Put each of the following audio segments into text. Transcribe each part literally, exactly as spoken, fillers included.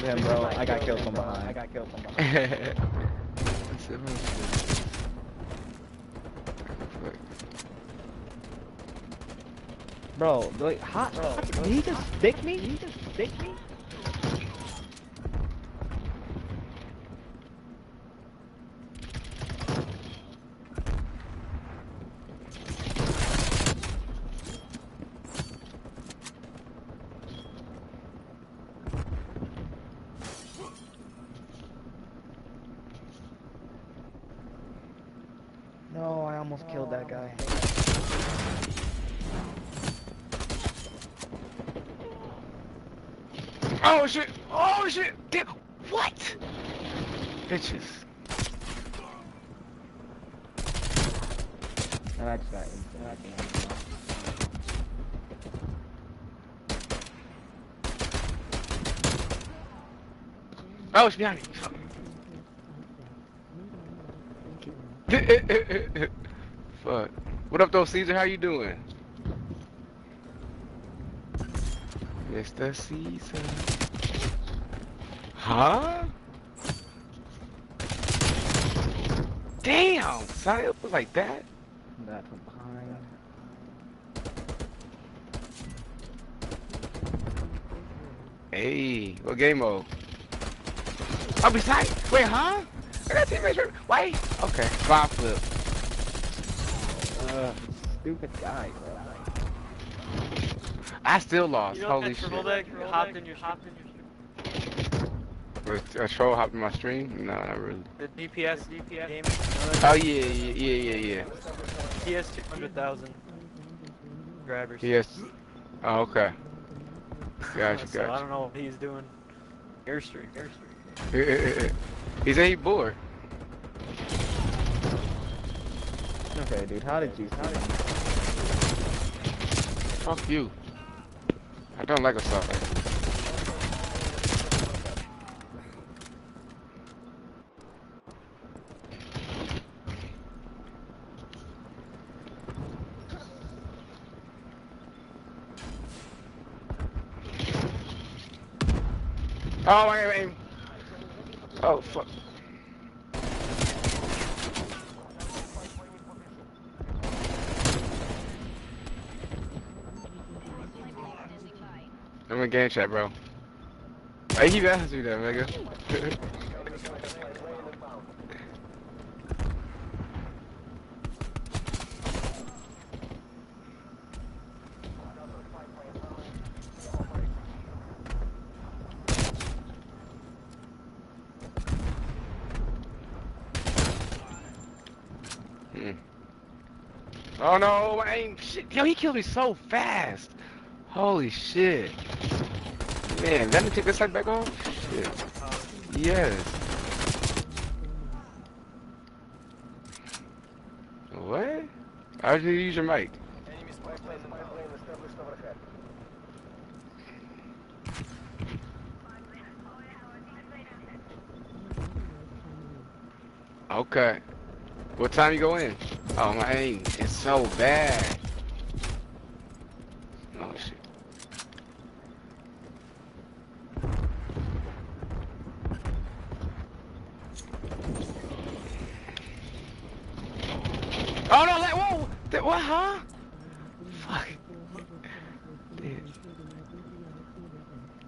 killed him, bro. I got killed from behind. I got killed from behind. Bro, like, hot. Bro, bro. Did he just stick me? Did he just stick me? No, I almost killed that guy. Oh shit! Oh shit! Damn. What? Bitches. No, I just got instant. I just got instant. Oh, it's behind me. Fuck. What up though, Caesar? How you doing? Mister Caesar. Huh? Damn! Sorry it was like that. That from behind. Hey, what game mode? I'll be beside. Wait, huh? I got teammates. Wait. Okay. Five flip. Uh, stupid guy. Bro. I still lost. You know, holy shit. That hopped in your hopped in your stream. A troll hopped in my stream? No, not really. The D P S, D P S. Game. Oh yeah, yeah, yeah, yeah, yeah. P S two hundred thousand. Grabbers. Yes. Oh, okay. Gotcha, so gotcha. I don't know what he's doing. Airstream. Airstream. He's a boar. Okay, dude, how did you how did you fuck you. I don't like a stuff like that. Oh my aim. Oh fuck. I'm in game chat, bro. Why you keep asking me that, nigga? Oh no, I ain't shit. Yo, he killed me so fast. Holy shit. Man, let me take this side back off. Shit. Yes. What? I just need to use your mic. Okay. What time you go in? Oh my aim is so bad. Oh shit. Oh no, that whoa! That what huh? Fuck. Dude.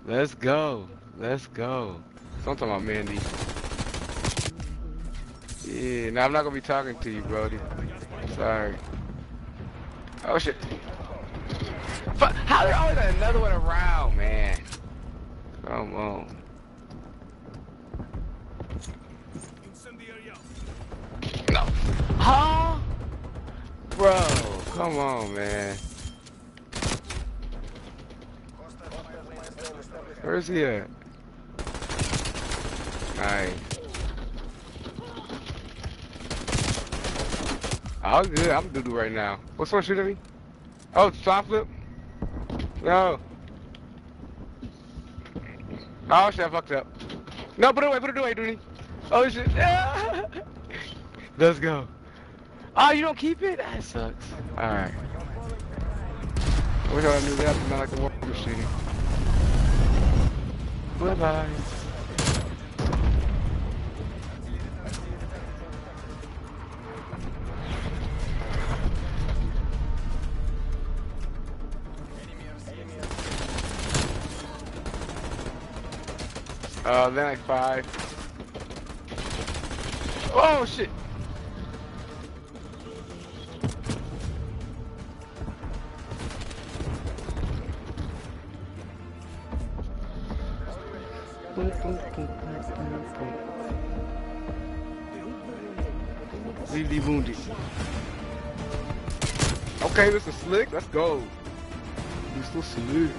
Let's go. Let's go. Something about Mandy. Yeah, now I'm not gonna be talking to you, Brody. Sorry. Oh shit. Fuck, how there always another one around, man? Come on. No. Huh? Bro, come on, man. Where is he at? Nice. Oh good, I'm doo doo right now. What's someone shooting me? Oh, top flip. No. Oh shit, I fucked up. No, put it away, put it away, dude. Oh shit. Ah. Let's go. Oh, you don't keep it? That sucks. All right. I wish I knew that, but not like the one you were shooting. Bye bye. Uh, then like five. Oh shit! Z D wounded. Okay, this is slick. Let's go. He's still slick.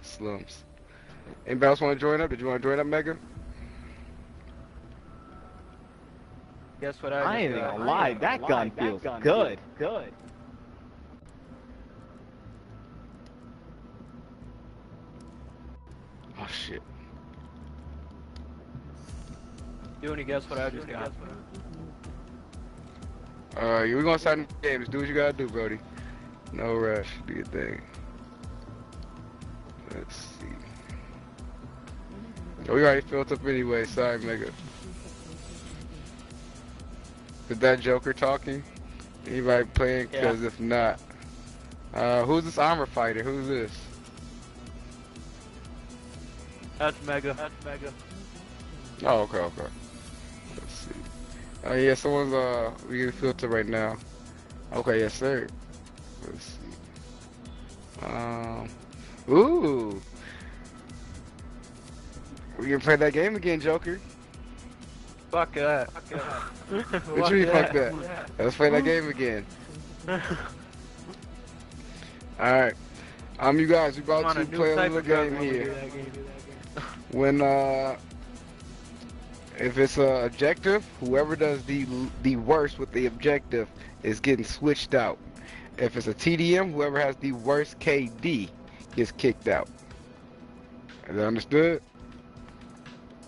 Slumps. Anybody else want to join up? Did you want to join up, Mega? Guess what I I ain't gonna lie, that gun feels good. Good. Oh shit. You want to guess what I just got? Uh, we're gonna start the games. Do what you gotta do, Brody. No rush. Do your thing. Let's see. Oh, we already filled up anyway. Sorry, Mega. Is that Joker talking? Anybody playing? Because yeah. If not, uh, who's this armor fighter? Who's this? That's Mega. That's Mega. Oh, okay, okay. Let's see. Oh, uh, yeah, someone's uh, we get filter right now. Okay, yes, sir. Let's see. Um. Ooh, we can play that game again, Joker. Fuck that. Fuck that. What do you mean, fuck that? Let's play that game again. All right, um, you guys, we about to play a little game here. When uh, if it's a uh, objective, whoever does the the worst with the objective is getting switched out. If it's a T D M, whoever has the worst K D gets kicked out. Is that understood?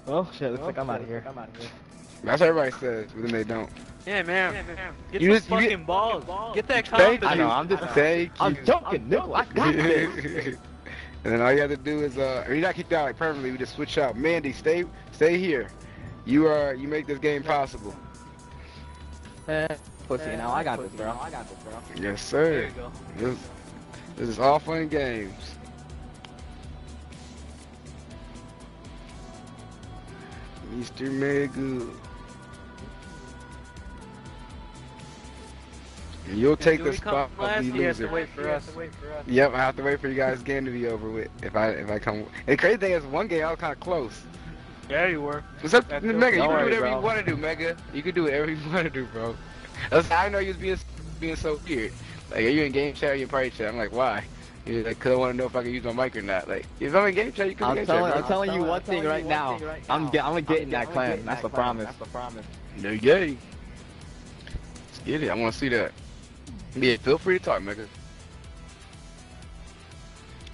Well, shit, looks oh, like I'm out of here. I'm out of here. That's what everybody says, but then they don't. Yeah, man. Yeah, man. Get you just fucking get, balls. balls. Get that confidence. I know, I'm just saying. I'm joking, no, I got this. And then all you have to do is, uh, you're not kicked out like permanently. We just switch out. Mandy, stay, stay here. You are, you make this game possible. Uh, pussy, uh, now I got pussy. this, bro. I got this, bro. Yes, sir. There you go. Yes. This is all fun games. Mister Mega. You'll take the spot of the loser. Wait for us. Yep, I have to wait for you guys' game to be over with. If I if I come, the crazy thing is, one game I was kind of close. Yeah, you were. What's up, Mega? You can do whatever you want to do, Mega. You can do whatever you want to do, bro. I know you was being being so weird. Like, are you in game chat or you in party chat? I'm like, why? You're like, cause I want to know if I can use my mic or not. Like, if I'm in game chat, you can game telling, chat. I'm, I'm telling you one thing right now. I'm I'm gonna get in that clan. That's a promise. That's a promise. No yay. Let's get it. I want to see that. Yeah, feel free to talk, nigga.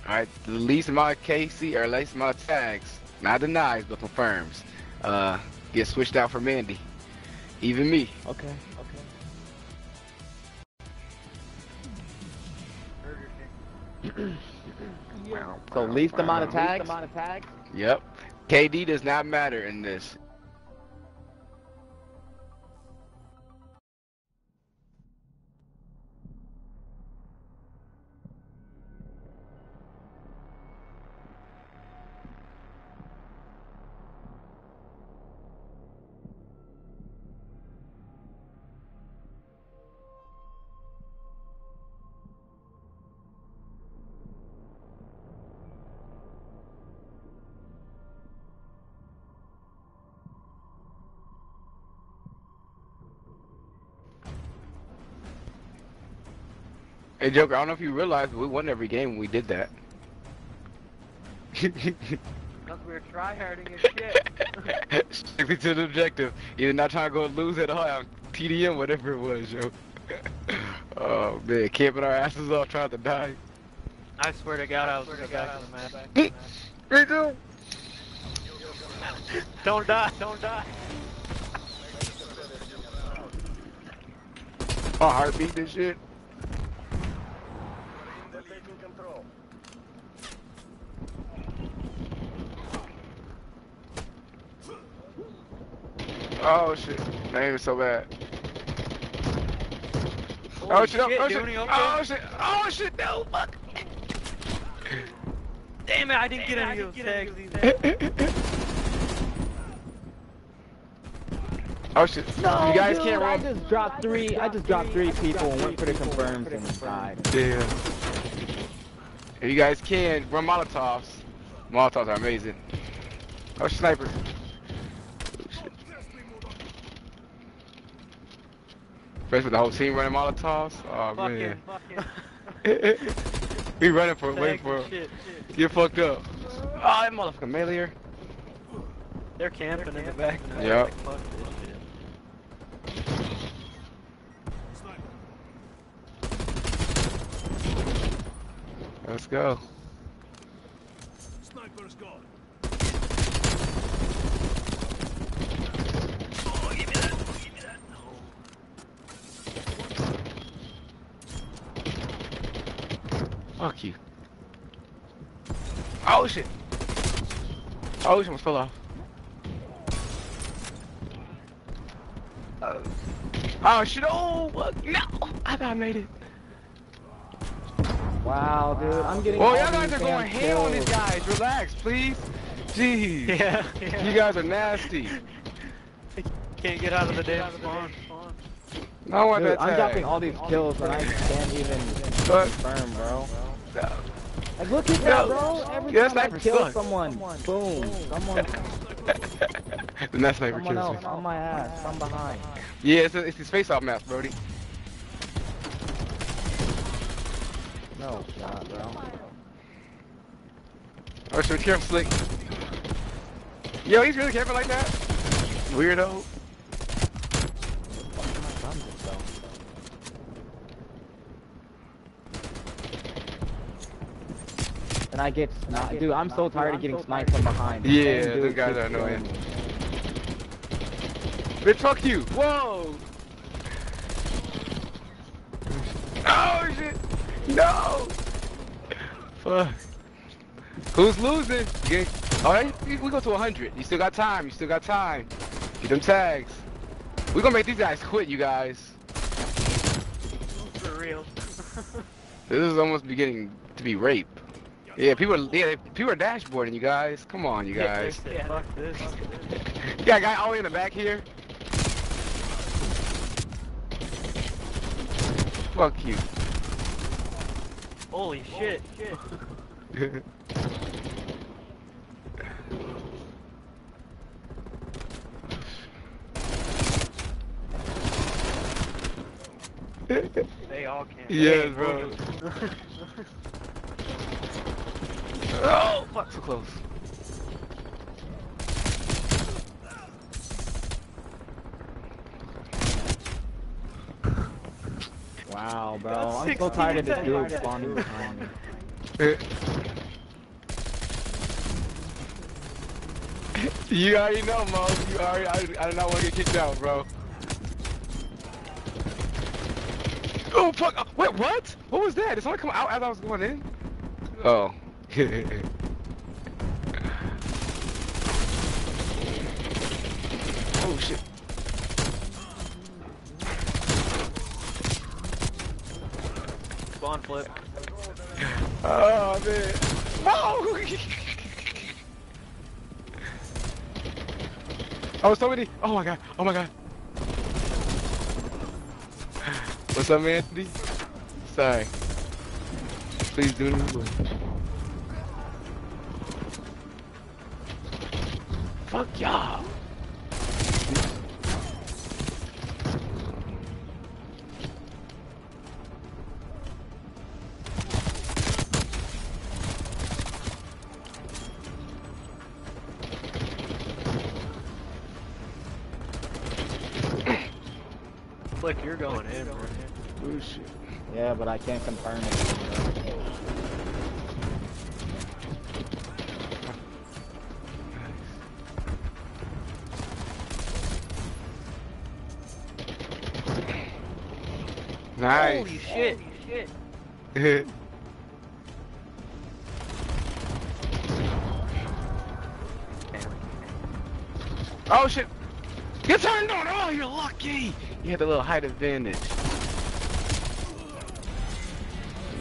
All right, the least my K C or least my tags, not denies but confirms, uh, get switched out for Mandy, even me. Okay. Okay. So least amount of tags? Least amount of tags? Yep. K D does not matter in this. Hey Joker, I don't know if you realize, but we won every game when we did that. Because we were tryharding and shit. Strictly to the objective. You're not trying to go lose at all. T D M, whatever it was, yo. Oh man, camping our asses off trying to die. I swear to God, I was in the back of the map. Me too. Don't die, don't die. Oh, heartbeat this shit. They're taking control. Oh shit, that ain't so bad. Oh shit, shit. Oh, shit. Okay? oh shit, oh shit, no, fuck! Damn it, I didn't Damn get any of those tags. Oh shit, no, you guys dude, can't run. I just dropped three, I just dropped three, just dropped three people and went for the confirms and died. Damn. If you guys can, run Molotovs. Molotovs are amazing. Oh, sniper. Fresh with the whole team running Molotovs? Oh fuck man. It, fuck it. We running for it, waiting for it. Get fucked up. Oh, that motherfucking melee. They're camping They're in the back. Now. Yep. Like, fuck this shit. Let's go. Sniper's gone. Fuck you. Oh shit. Oh shit, almost fell off. Oh. Oh shit, oh fuck. No! I thought I made it. Wow, dude, I'm getting. Well, y'all guys are going hell on these guys. Relax, please. Jeez. Yeah, yeah. You guys are nasty. Can't get out of the damn spawn. No, I want dude, that tag. I'm dropping all these kills and I can't even confirm, bro. No. Like, look at that, bro. Every yeah, time I kill sucks. someone, boom, someone. The next sniper kills else, me. On my ass, I'm behind. Yeah, it's, a, it's his face-off map, Brody. No, God, bro. Oh, should we kill him, Slick? Yo, he's really careful like that. Weirdo. And I get sniped. Dude, I'm so tired of getting sniped from behind. Yeah, those guys are annoying. Bitch, fuck you! Whoa! Oh shit! No! Fuck. Who's losing? Alright, we go to one hundred. You still got time, you still got time. Get them tags. We're gonna make these guys quit, you guys. For real. This is almost beginning to be rape. Yeah, people are, yeah, people are dashboarding, you guys. Come on, you guys. Yeah, fuck this. Yeah, guy all the way in the back here. Fuck you. Holy shit. Shit. They all can't. Yes, bro. Oh, fuck, so close. Wow, bro, that's I'm so tired of this dude spawning behind me. You already know, Mo. You already, I, I do not want to get kicked out, bro. Oh, fuck. Wait, what? What was that? Did someone come out as I was going in? Oh. Oh shit. Spawn flip. Oh man. Whoa! Oh, somebody. Oh my god. Oh my god. What's up, Anthony? Sorry. Please do it. Fuck y'all. Look, you're going in. Oh shit. Yeah, but I can't confirm it. Nice. Holy shit. Holy shit. Oh shit! You turned on! Oh, you're lucky! You had a little height advantage.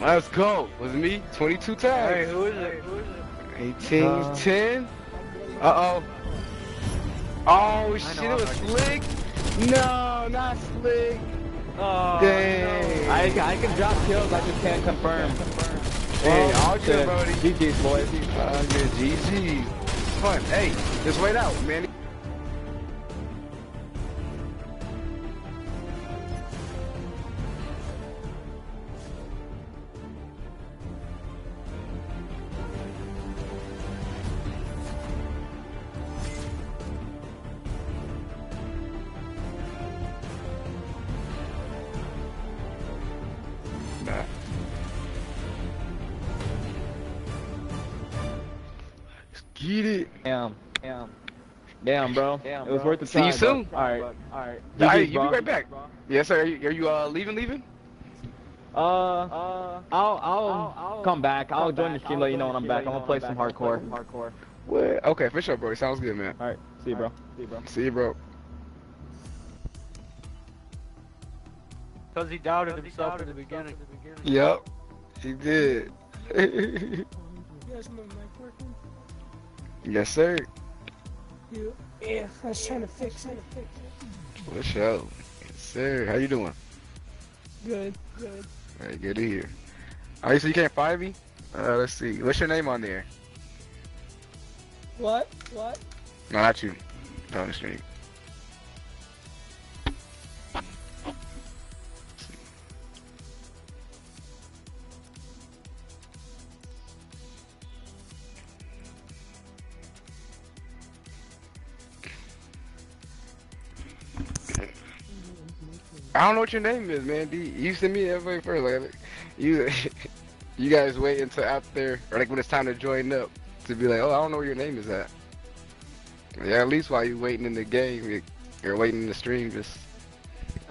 Let's go! Was it me? twenty-two times! Hey, who is it? Who is it? eighteen, uh, ten? Uh-oh. Oh shit, it was Slick! No, not Slick! Oh, dang. No. I, I can drop kills, I just can't confirm. Hey, all good, Brody. G G's, boys. All good, G G. Fun. Hey, just wait out, man. Get it. Damn, damn, damn, bro. Damn, it was bro. worth the time. See you soon. All right, all right. All right, you be right back. Yes, sir. Are you, are you uh, leaving? Leaving? Uh, uh, I'll, I'll, I'll come back. I'll join the stream. Let you know when I'm back. I'm gonna play some hardcore. Hardcore. What? Okay, for sure, bro. Sounds good, man. All right. See you, bro. See you, bro. See you, bro. Cause he doubted himself at the beginning. Yep, he did. Yes, sir. Yeah, I was trying to fix it. What's up? Yes, sir. How you doing? Good, good. All right, good to hear. All right, so you can't find me? Uh, let's see. What's your name on there? What? What? No, not you. Down the street. I don't know what your name is, man. D, you send me everybody first. Like, you, you guys wait until after, or like when it's time to join up, to be like, oh, I don't know where your name is at. Yeah, at least while you waiting in the game, you're waiting in the stream, just.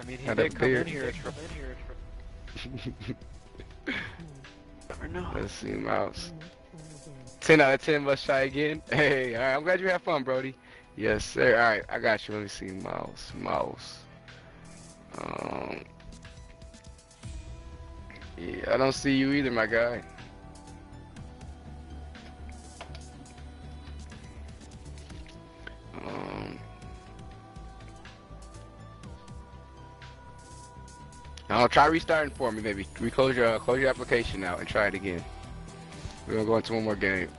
I mean, he did come in here. Come in here. Never know. Let's see, Mouse. Ten out of ten. Must try again. Hey, all right. I'm glad you had fun, Brody. Yes, sir. All right, I got you. Let me see, Mouse. Mouse. Um, yeah, I don't see you either, my guy. Um, I'll try restarting for me, maybe. Reclose your uh, close your application out and try it again. We're gonna go into one more game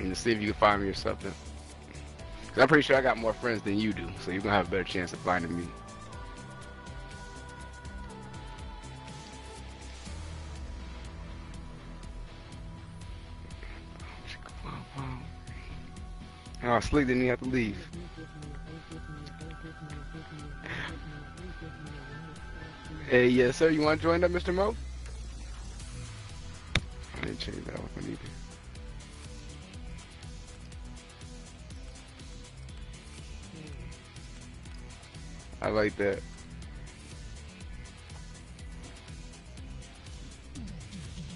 and see if you can find me or something. Cause I'm pretty sure I got more friends than you do, so you're gonna have a better chance of finding me. Oh, Slick didn't even have to leave. Hey, yes, sir. You want to join up, Mister Mo? I didn't change that one either. I like that.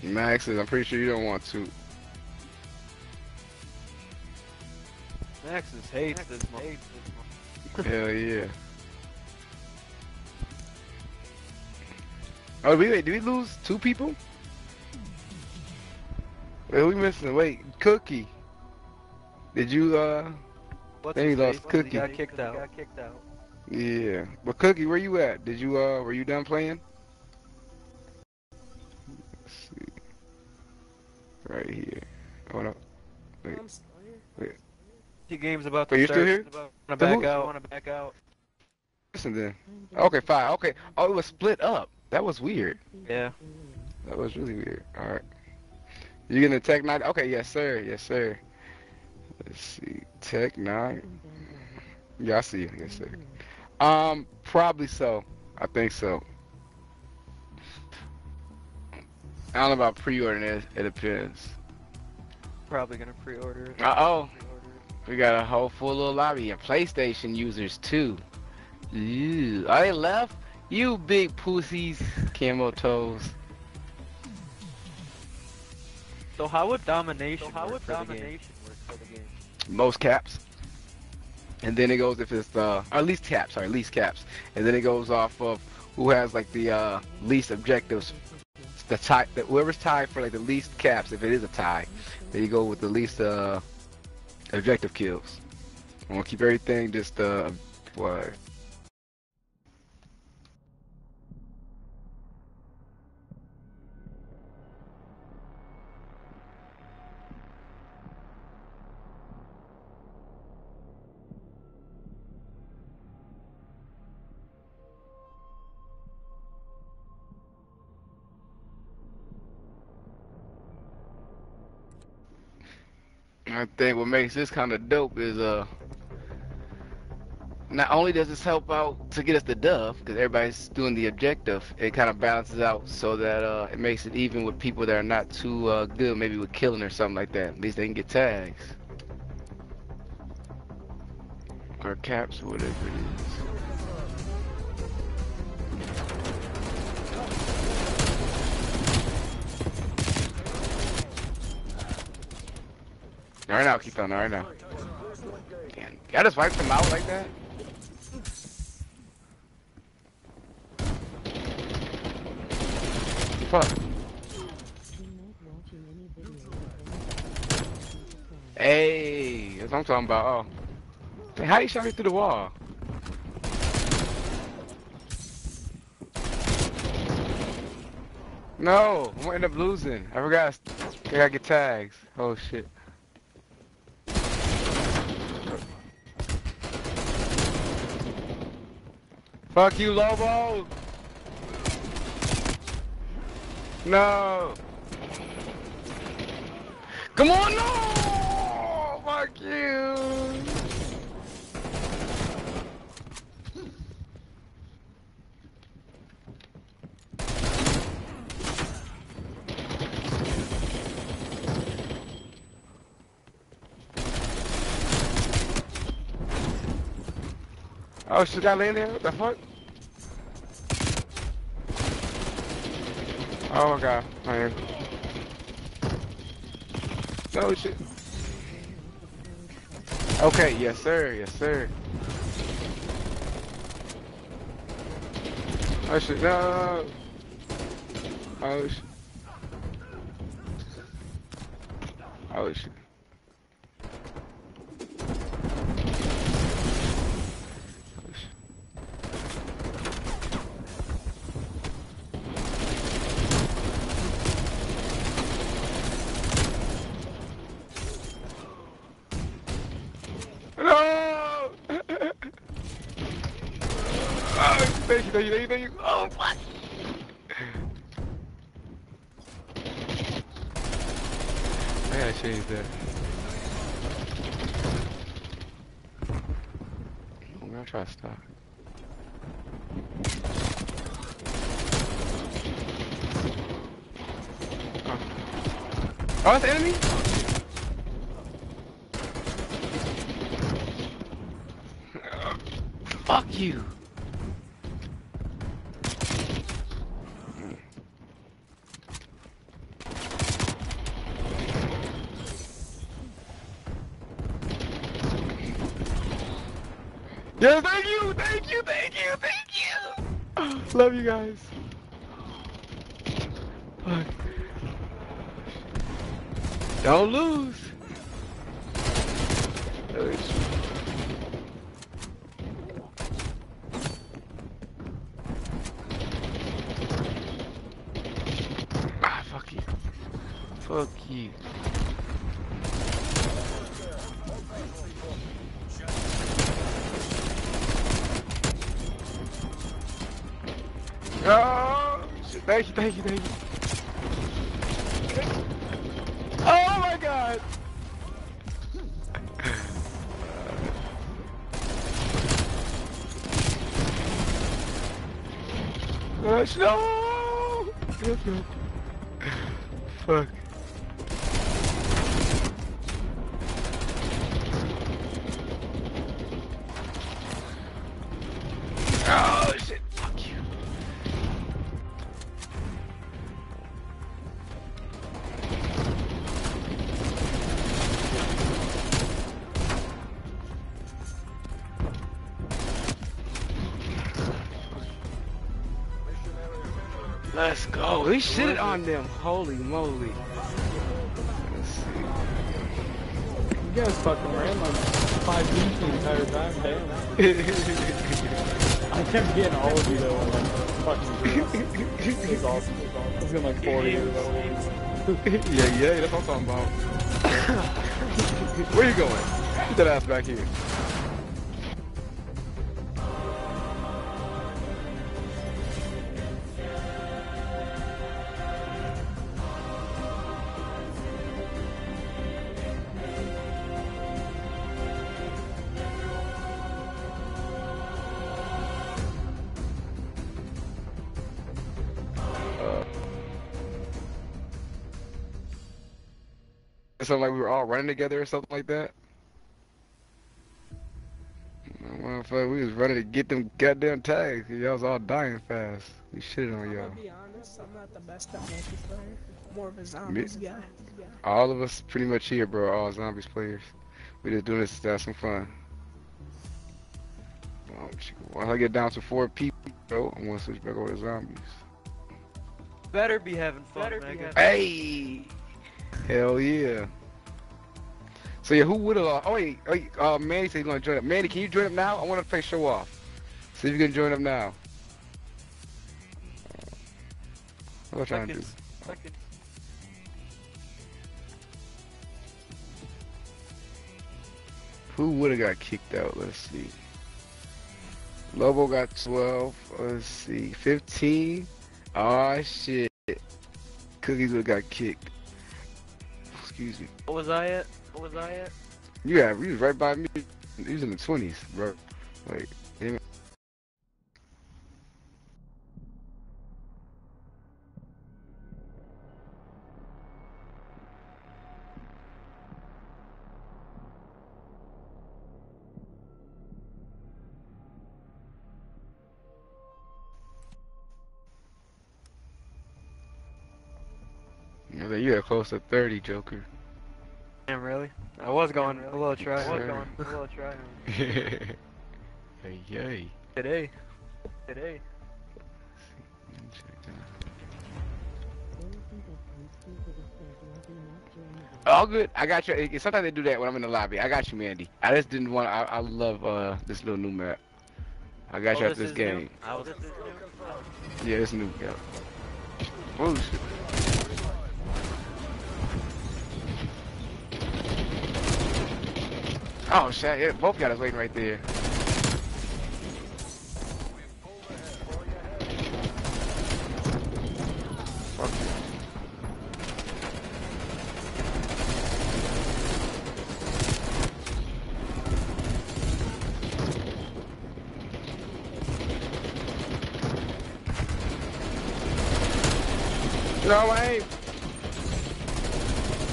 Max says, I'm pretty sure you don't want to. Max is hates this month. Hell yeah. Oh, wait, wait, did we lose two people? Wait, we missing, wait, Cookie. Did you, uh, What's then he lost face? Cookie. He got kicked out. He got kicked out. Yeah, but Cookie, where you at? Did you, uh, were you done playing? Let's see. Right here. Hold up. Wait. I'm still here. Wait. Games about to Are you still here? Wanna back out? Wanna back out? Listen then. Okay, fine. Okay. Oh, it was split up. That was weird. Yeah. That was really weird. All right. You gonna Tech Nine? Okay. Yes, sir. Yes, sir. Let's see. Tech Nine. Yeah, I see you. Yes, sir. Um, probably so. I think so. I don't know about pre-ordering it. It depends. Probably gonna pre-order it. Uh oh. We got a whole full little lobby of PlayStation users too. Ew. Are they left? You big pussies, camo toes. So how would domination? So how would domination work for the game? Most caps. And then it goes if it's uh, or at least caps, sorry, least caps. And then it goes off of who has like the uh, least objectives. The tie, the, whoever's tied for like the least caps, if it is a tie, then you go with the least uh, objective kills. I'm gonna keep everything just uh, what. I think what makes this kind of dope is uh not only does this help out to get us the dove because everybody's doing the objective, it kind of balances out so that uh it makes it even with people that are not too uh good maybe with killing or something like that. At least they can get tags or caps or whatever it is. Right now, keep on right now. Damn, I just wiped him out like that. Fuck. Hey, that's what I'm talking about. Oh, hey, how you shot me through the wall? No, I'm gonna end up losing. I forgot. I gotta get tags. Oh shit. Fuck you, Lobo! No! Come on, no! Fuck you! Oh, should I land there? What the fuck? Oh my god, I am. No shit. Okay, yes sir, yes sir. Oh shit, no. Oh shit. Oh shit. Thank you, thank you, thank you, thank you. Oh, fuck. I gotta change that. I'm gonna try to stop. Oh, oh that's the enemy? Oh, fuck you. Yes, thank you, thank you, thank you, thank you! Love you guys. Fuck. Don't lose. Ah, fuck you. Fuck you. Oh, thank you, thank you, thank you. Oh my god! No! Fuck. Oh shit, fuck you. Let's go. He shit on them. Holy moly. Let's see. You guys fucking ran like five minutes the entire time, damn. I kept getting all of you though on like fucking drills. It was awesome. I was getting like forty years old. Yeah, yeah, that's what I'm talking about. Where you going? Get that ass back here. Something like we were all running together or something like that. Motherfucker, we was running to get them goddamn tags. Y'all was all dying fast. We shitted on y'all. I'm gonna be honest, I'm not the best at multiplayer. I'm more of a zombies guy. Yeah. All of us pretty much here, bro. All zombies players. We just doing this to have some fun. Once I get down to four people, bro, I'm gonna switch back over to zombies. Better be having fun. Better be having hey. Hell yeah. So yeah, who would've lost? Oh wait, wait uh, Manny said he's gonna join up. Manny, can you join up now? I wanna play show off. See if you can join up now. What am I trying to do? Seconds. Who would've got kicked out? Let's see. Lobo got twelve. Let's see. fifteen. Aw, shit. Cookies would've got kicked. Excuse me. What was I at? What was I at? Yeah, he was right by me. He was in the twenties, bro. Like, damn it. You got close to thirty, Joker. Damn, really? I was going Damn, really? a little try. I was Sorry. going a little try. Hey, yay. Today. Today. All good. I got you. Sometimes they do that when I'm in the lobby. I got you, Mandy. I just didn't want to. I, I love uh, this little new map. I got oh, you after this, this game. I was... Yeah, it's new. Yeah. Oh, shit. Oh shit, yeah, both got us waiting right there. Fuck you. No way!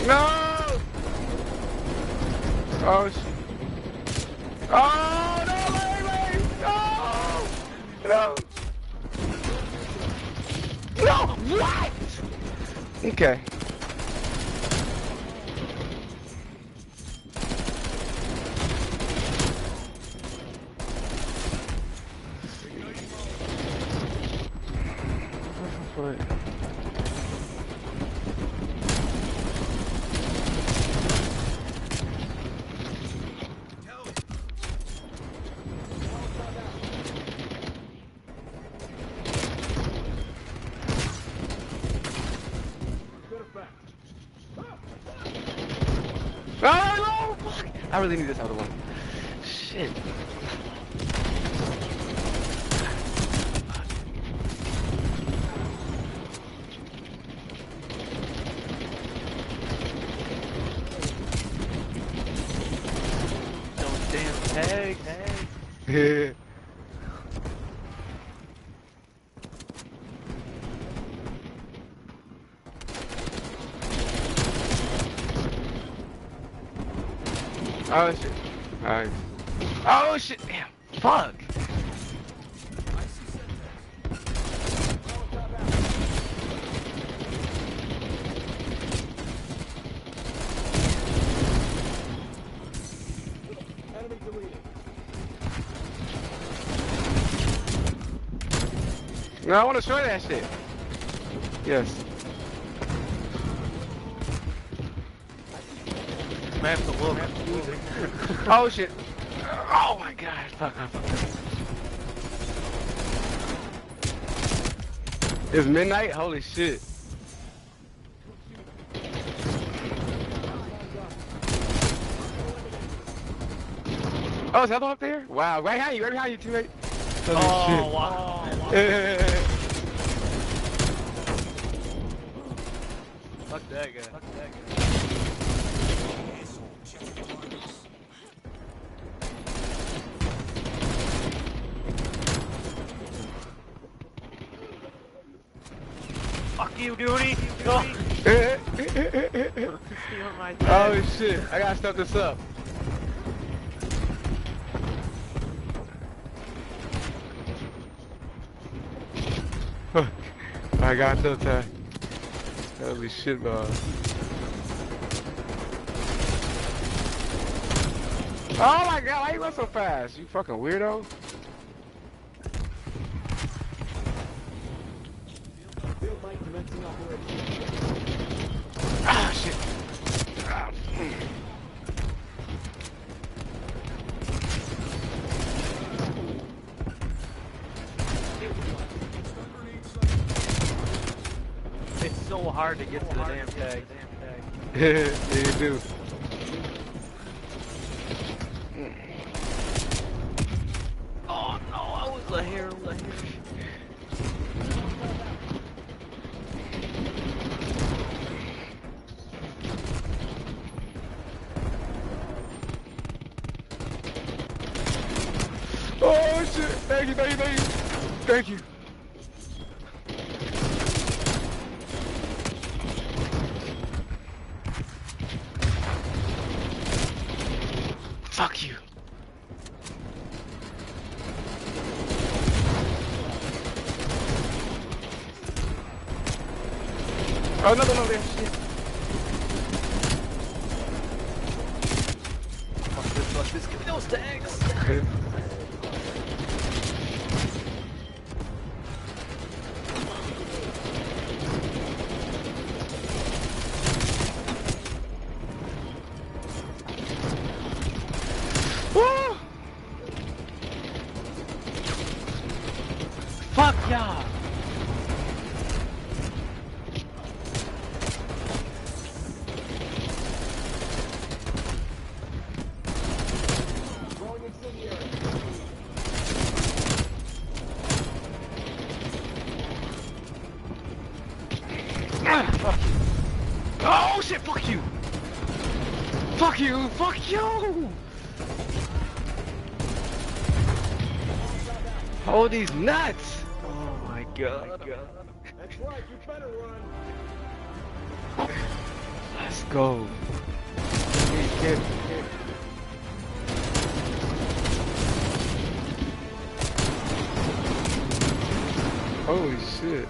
No! Oh shit. Oh no, wait, wait, no! No! No! What? Okay. I really need this other one. Shit. Don't damn tag, tag. Oh shit. Alright. Oh shit. Damn. Fuck. No, I want to show you that shit. Yes. Smash the wolf. Oh shit. Oh my god. Fuck, I fuck. It's midnight? Holy shit. Oh, is that one up there? Wow. Right behind you. Right behind you, teammate. Holy oh, shit. Wow. Yeah. Fuck that guy. Fuck that guy. Fuck you, Duty. Go. Oh shit! I gotta step this up. I got so tired. Holy shit, man. Oh my god, why you went so fast? You fucking weirdo. Ah, shit. Ah, so hard to get to the damn tag. Yeah, you do. Oh no, I was a hair, a hair. Oh shit! Thank you, thank you, thank you, thank you. Fuck you. Oh, another one over there. Shit. Fuck this, fuck this. Give me those tags. Fuck y'all! Oh shit, fuck you! Fuck you, fuck you! Oh, these nuts! God. Oh my God. That's right, you better run. Let's go. Get, get, get. Holy shit.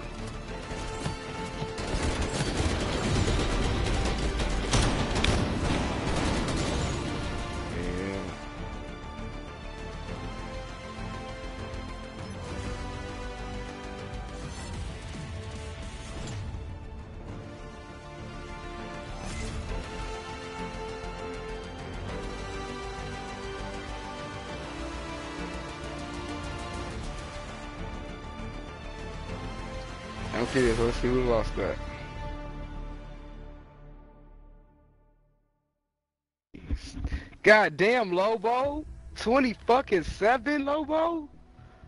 Okay, let's see who lost that. Goddamn, Lobo! twenty fucking seven, Lobo!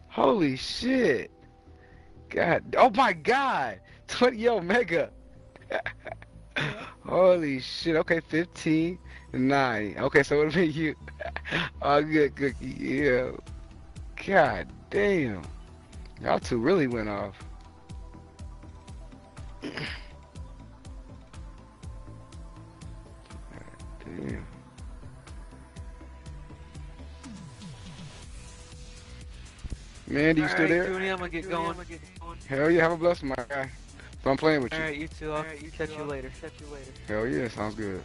Holy shit! God, oh my god! twenty Omega! Holy shit, okay, fifteen, nine. Okay, so what about you? Oh, good, good, yeah. God damn. Y'all two really went off. Damn. Man, do you all still right, there? Junie, I'm gonna get Junie, going. Gonna get Hell yeah, have a blessing, my guy. So I'm playing with you. Alright, you too. I'll right, you catch too. you later. Catch you later. Hell yeah, sounds good.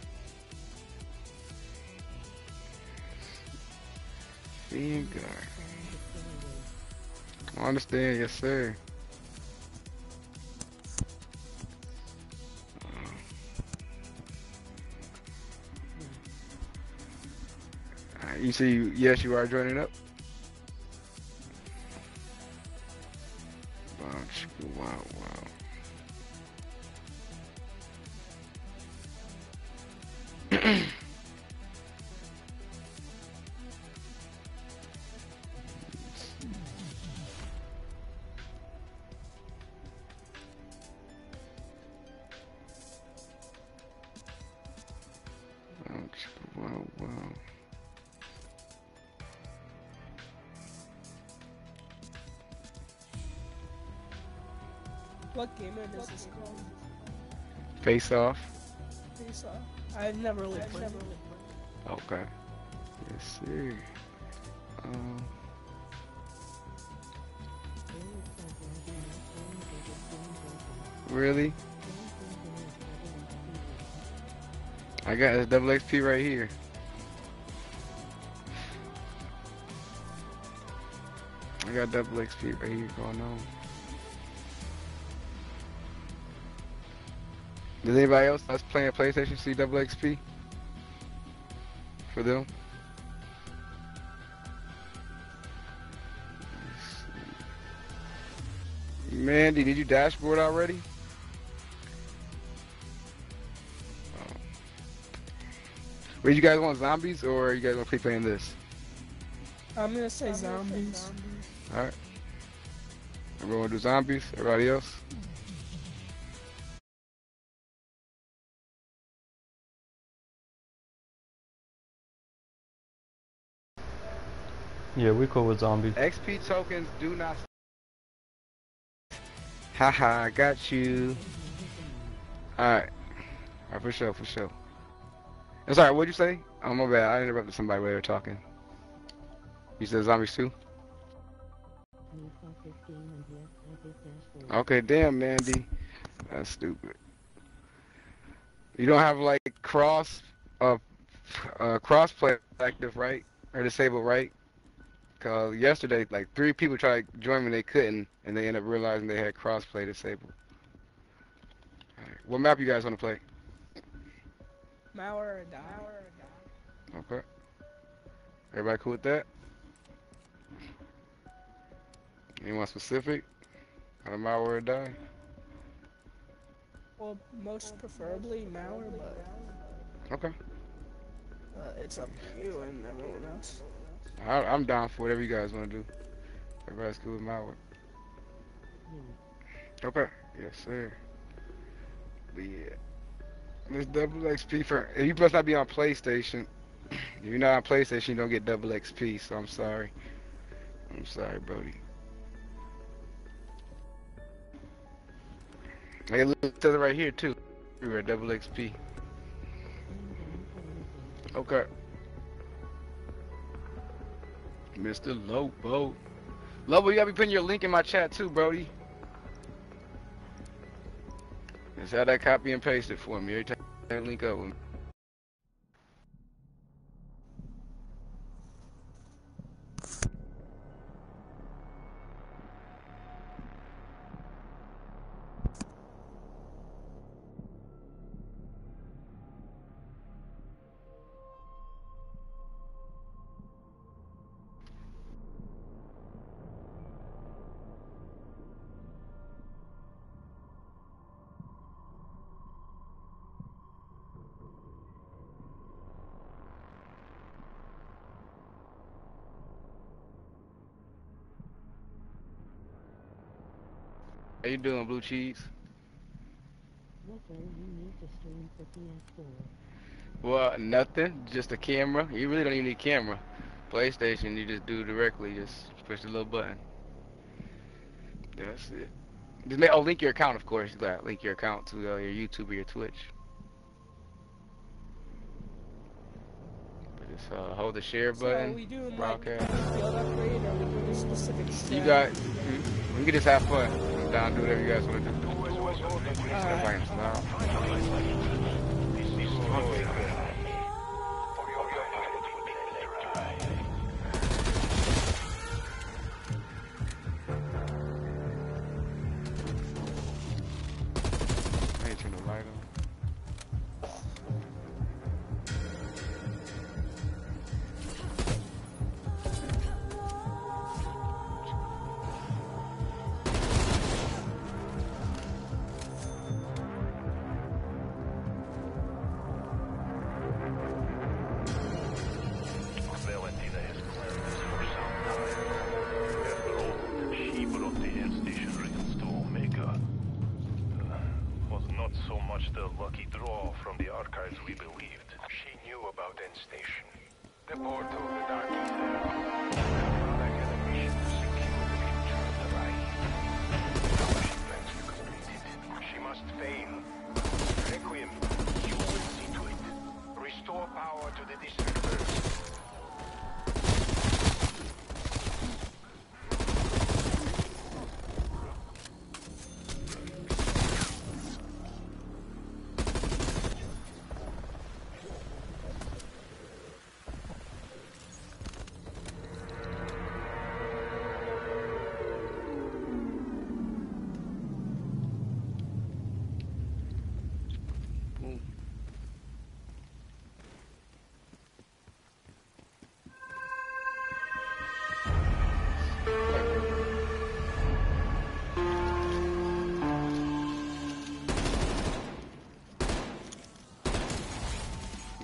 Seeing God. I understand, yes sir. You see, yes, you are joining up. Wow, wow. Wow. What gamer does this called? Face Off. Face Off. I've never really played it. Okay. Yes, sir. Um. Really? I got this double X P right here. I got double X P right here going on. Does anybody else that's playing PlayStation see double X P for them? Mandy, did you dashboard already? Oh. Wait, you guys want zombies or are you guys gonna keep playing this? I'm gonna say I'm zombies. zombies. Alright. We're gonna do zombies, everybody else? Yeah, we cool with zombies. X P tokens do not. Haha, I got you. Alright. Alright, for sure, for sure. I'm sorry, what'd you say? Oh, my bad. I interrupted somebody while they were talking. You said zombies too? Okay, damn, Mandy. That's stupid. You don't have, like, cross, uh, uh, crossplay active, right? Or disabled, right? Cause yesterday, like three people tried to join me, they couldn't, and they ended up realizing they had crossplay disabled. All right. What map you guys want to play? Malware or Die. Okay. Everybody cool with that? Anyone specific? Out of Malware or Die? Well, most preferably Malware, but okay. Uh, it's up to you and everyone else. I, I'm down for whatever you guys want to do. Everybody's cool with my work. Okay. Yes, sir. But yeah. This double X P for... You must not be on PlayStation. If you're not on PlayStation, you don't get double X P, so I'm sorry. I'm sorry, Brody. Hey, look, it says it right here, too. We were double X P. Okay. Mister Lobo. Lobo, you gotta be putting your link in my chat too, Brody. That's how that copy and paste it for me every time I link up with me. How you doing, Blue Cheese? Well, nothing. Just a camera. You really don't even need a camera. PlayStation, you just do directly. Just push the little button. That's it. Just make, oh, link your account, of course. Link your account to uh, your YouTube or your Twitch. But Just uh, hold the share button. So we do like field upgrade, or we do the specific stuff. You got. We can just have fun. Come down, do whatever you guys want to do.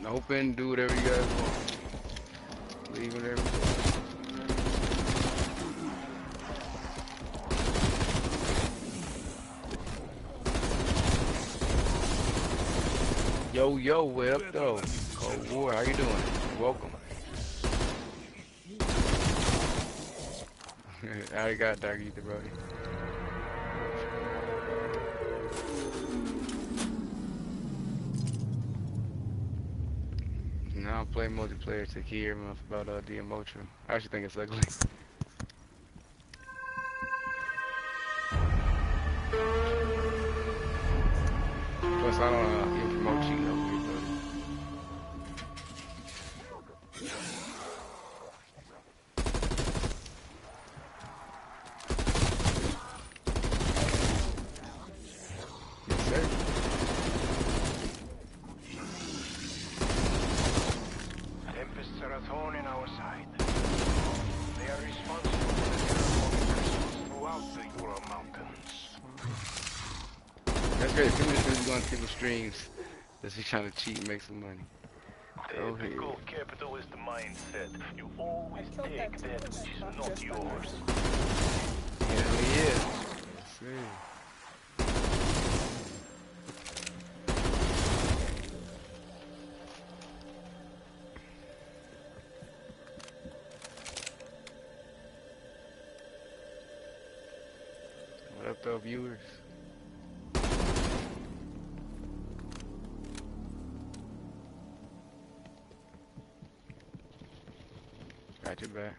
Open, do whatever you guys want. Leave whatever you want. Yo, yo, what up though? Cold War, how you doing? Welcome. I got Dark Ether, bro. I don't play multiplayer to hear enough about uh, D M Ultra. I actually think it's ugly. Plus, I don't uh, even promote cheating over here, buddy. Yes, sir. Great, some of this is going to people's streams. That's just trying to cheat and make some money. Go ahead. Ethical capital is the mindset. You always take that, that which is not yours. Hell yeah. Let's see. What up, though, viewers? Got your back.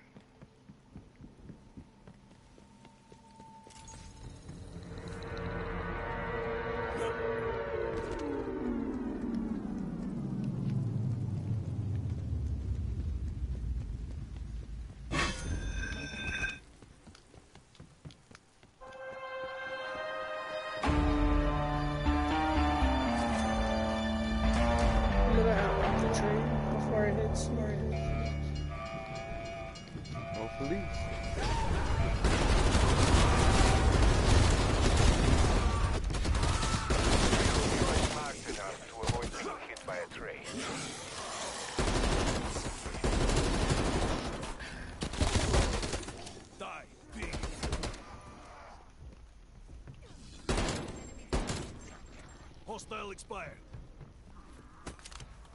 Hostile expired.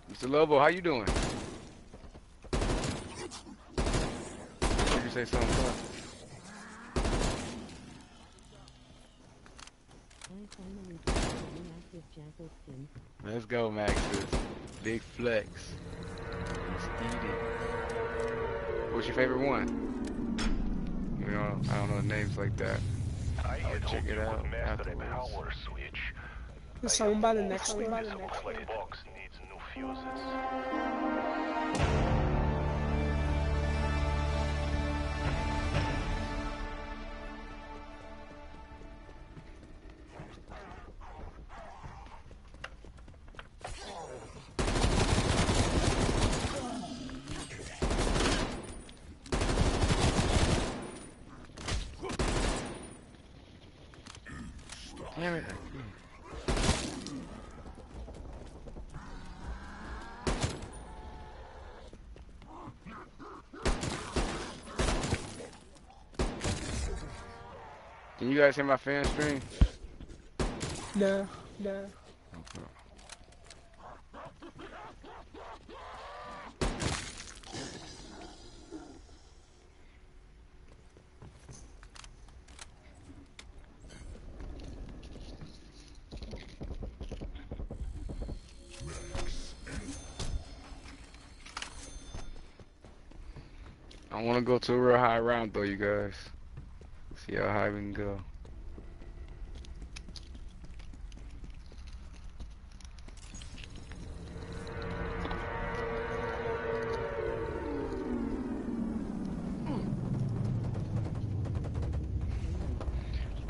Mister Lobo, how you doing? You can say something fun. Let's go, Maxis. Big flex. What's your favorite one? You know, I don't know names like that. I'll check it out afterwards. It's on by the next one. By the next one. Damn it. Can you guys hear my fan stream? No, no. I want to go to a real high round though, you guys. See how high we can go.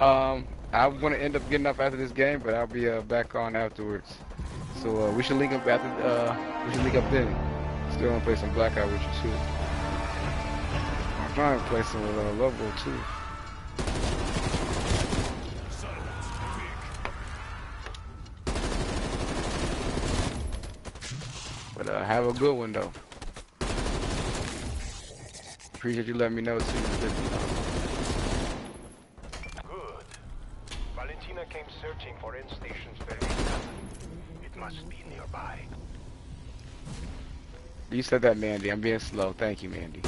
Um, I'm gonna end up getting up after this game, but I'll be uh, back on afterwards. So uh, we should link up after. Uh, we should link up then. Still wanna play some Blackout with you too. I'm trying to play some uh, Lobo too. But uh, have a good one though. Appreciate you letting me know too. Good. Valentina came searching for end stations very soon. It must be nearby. You said that, Mandy. I'm being slow. Thank you, Mandy.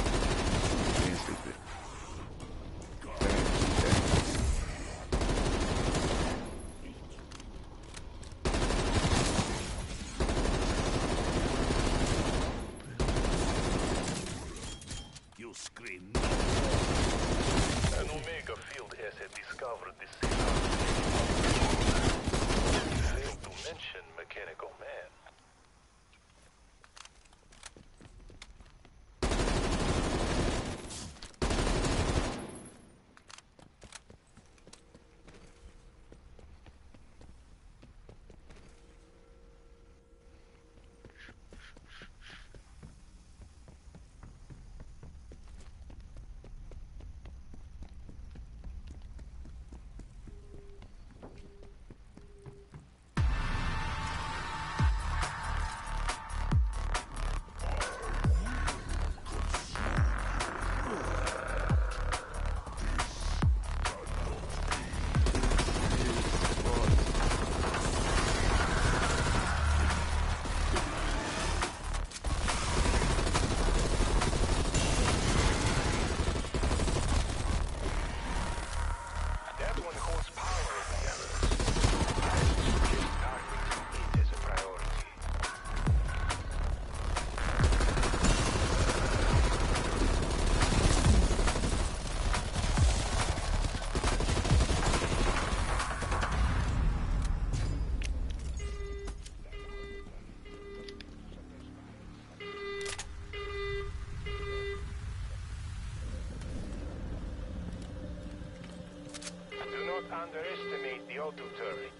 Underestimate the auto turret.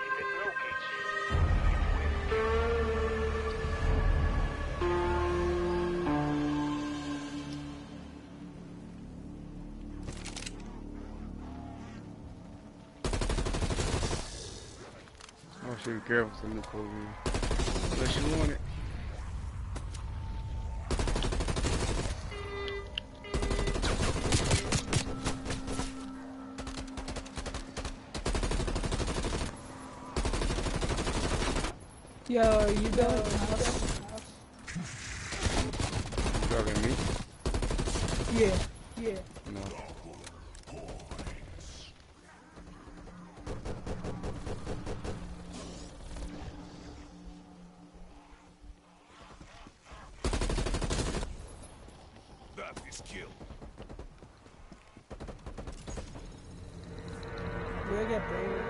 If it locates you, it will. I should be careful with the new code. Unless you want it. Yo, you got it. You talking to me? Yeah, yeah. No. to get baited.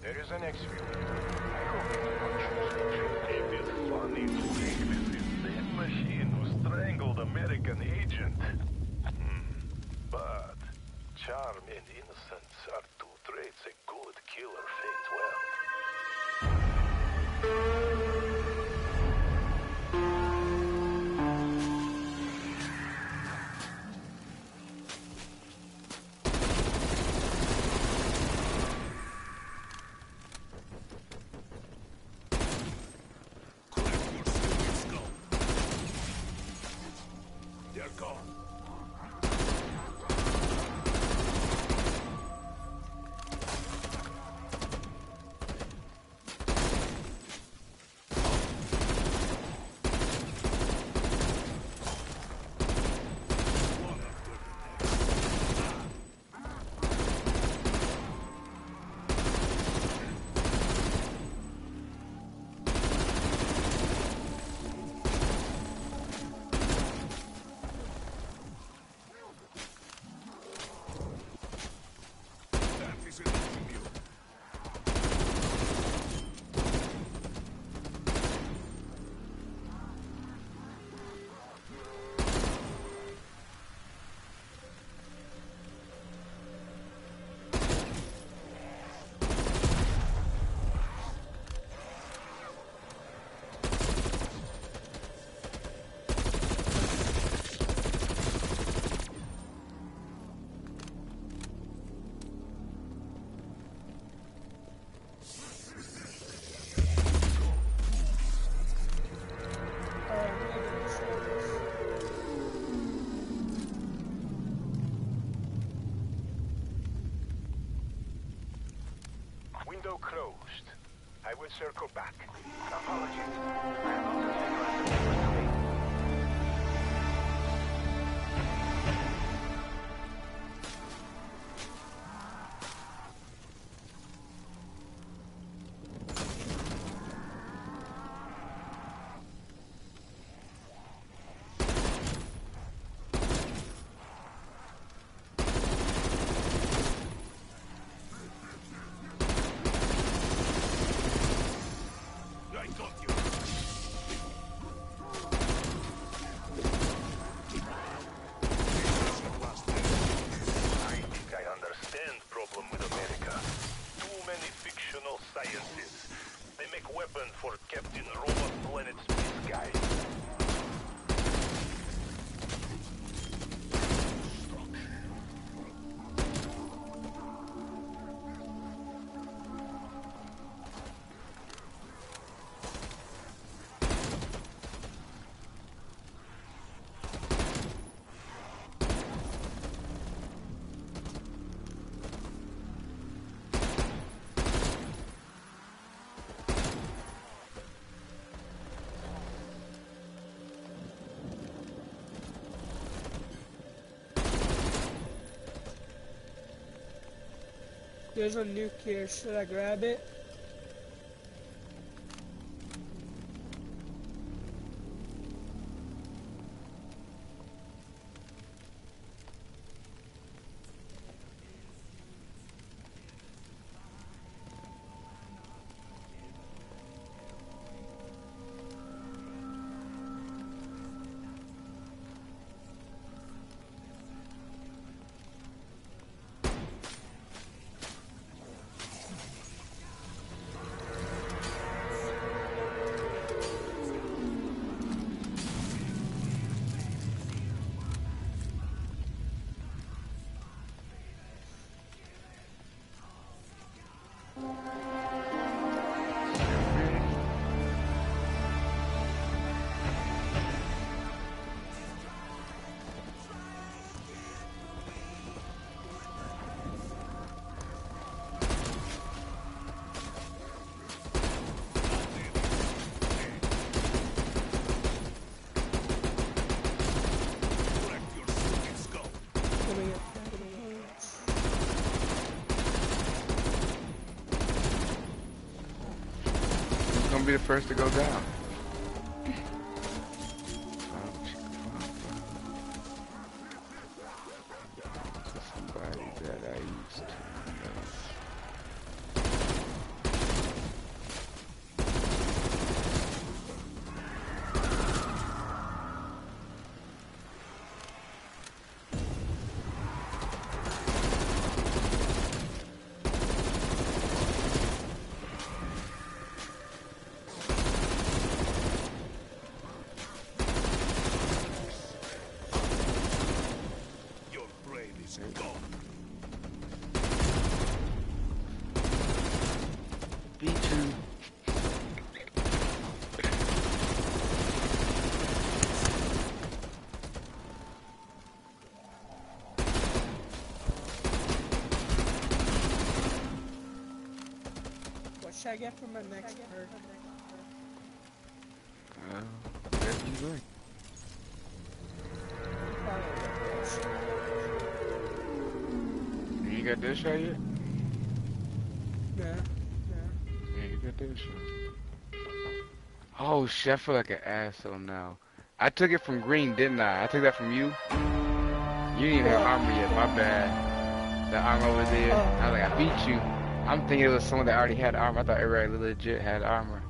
There is an X-Field. I hope it is funny to think this is the same machine who strangled American agent. Hmm. But charm and innocence are two traits a good killer fits well. Window closed. I will circle back. Apologies. I am not a secret. There's a nuke here, should I grab it? Be the first to go down. Somebody that I used to I get from my next bird. Uh, whatever you like. You got this shot yet? Yeah, yeah. Yeah, you got this shot. Oh shit, I feel like an asshole now. I took it from Green, didn't I? I took that from you. You didn't even have armor yet, my bad. The armor over there. I was like, I beat you. I'm thinking it was someone that already had armor. I thought everybody legit had armor.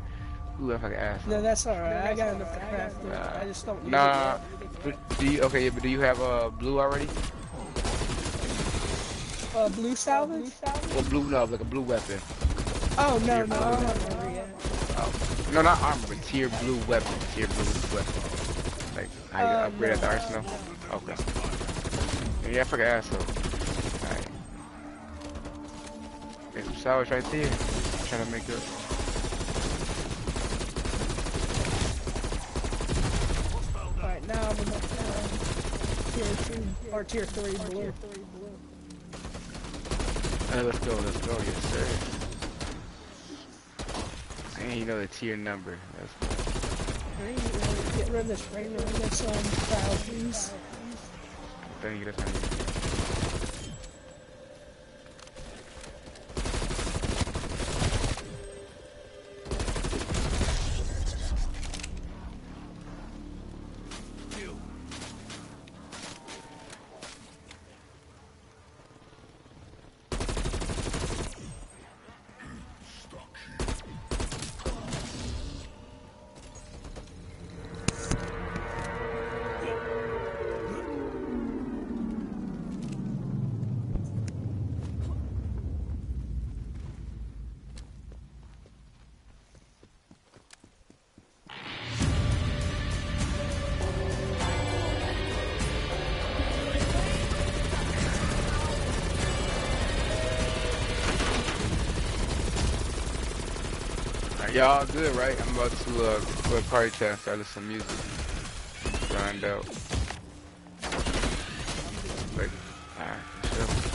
Who left like an ass? No, that's alright. I got enough to craft it. I just don't need nah, it. Nah. Do you, okay, but do you have uh, blue already? Uh, blue salvage? Or blue, no, like a blue weapon. Oh, no, no, I don't have armor yet. Oh. No, not armor, but tier blue weapon. Tier blue weapon. Like, how you uh, upgrade no. at the arsenal? Okay. Yeah, I forgot asshole. There's some salvage right there. I'm trying to make it. Alright, now I'm in the tier two or tier three blue. Hey, let's go, let's go, yes sir. And you know the tier number. That's... Rain, uh, get rid of this rain, rid of this um, crowd, please. Thank you, that's not easy. Y'all good, right? I'm about to uh, play a party tab, start with some music, grind out. Like, alright,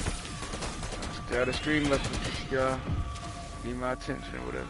still got a stream left with this, y'all. Need my attention, whatever.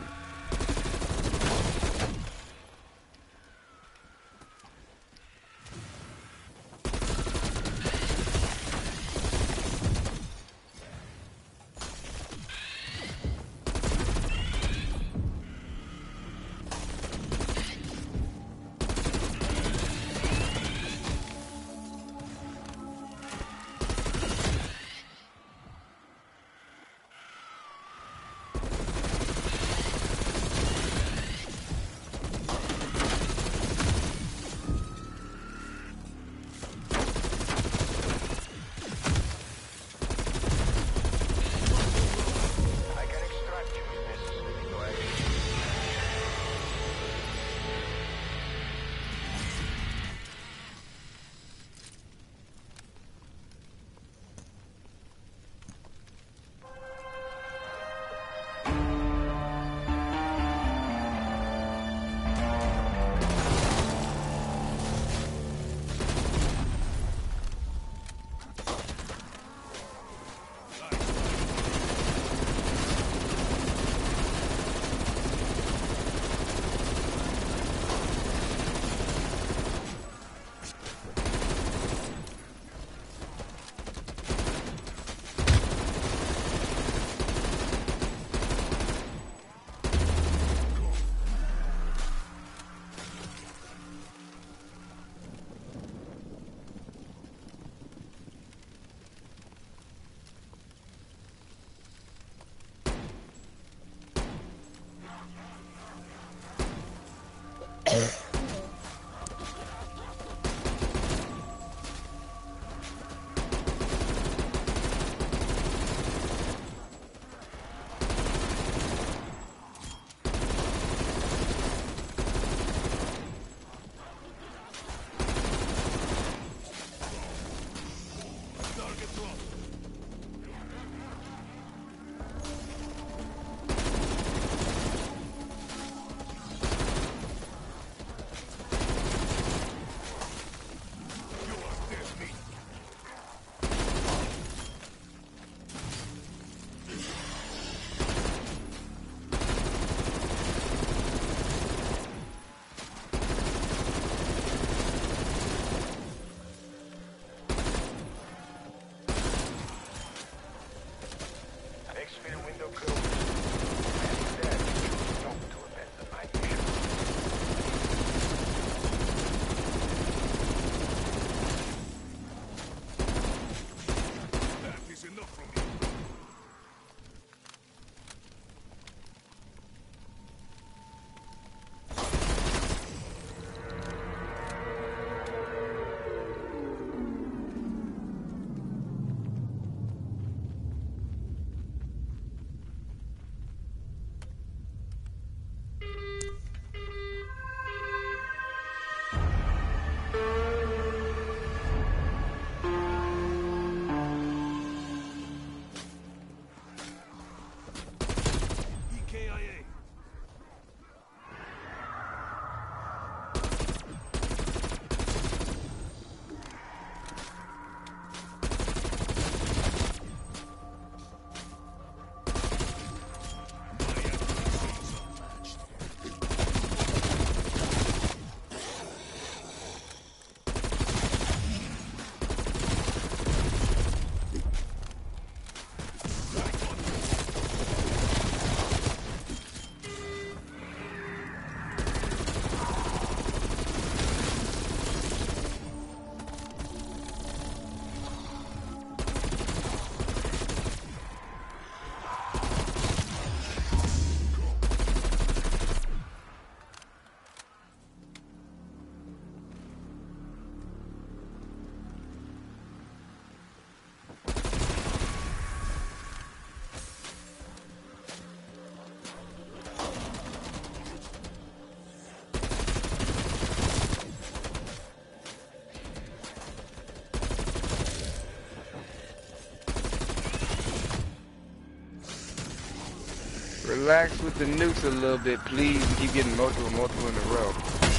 relax with the nukes a little bit, please. Keep getting multiple, multiple in a row.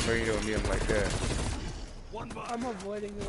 No, you don't need them like that. One more. I'm avoiding them.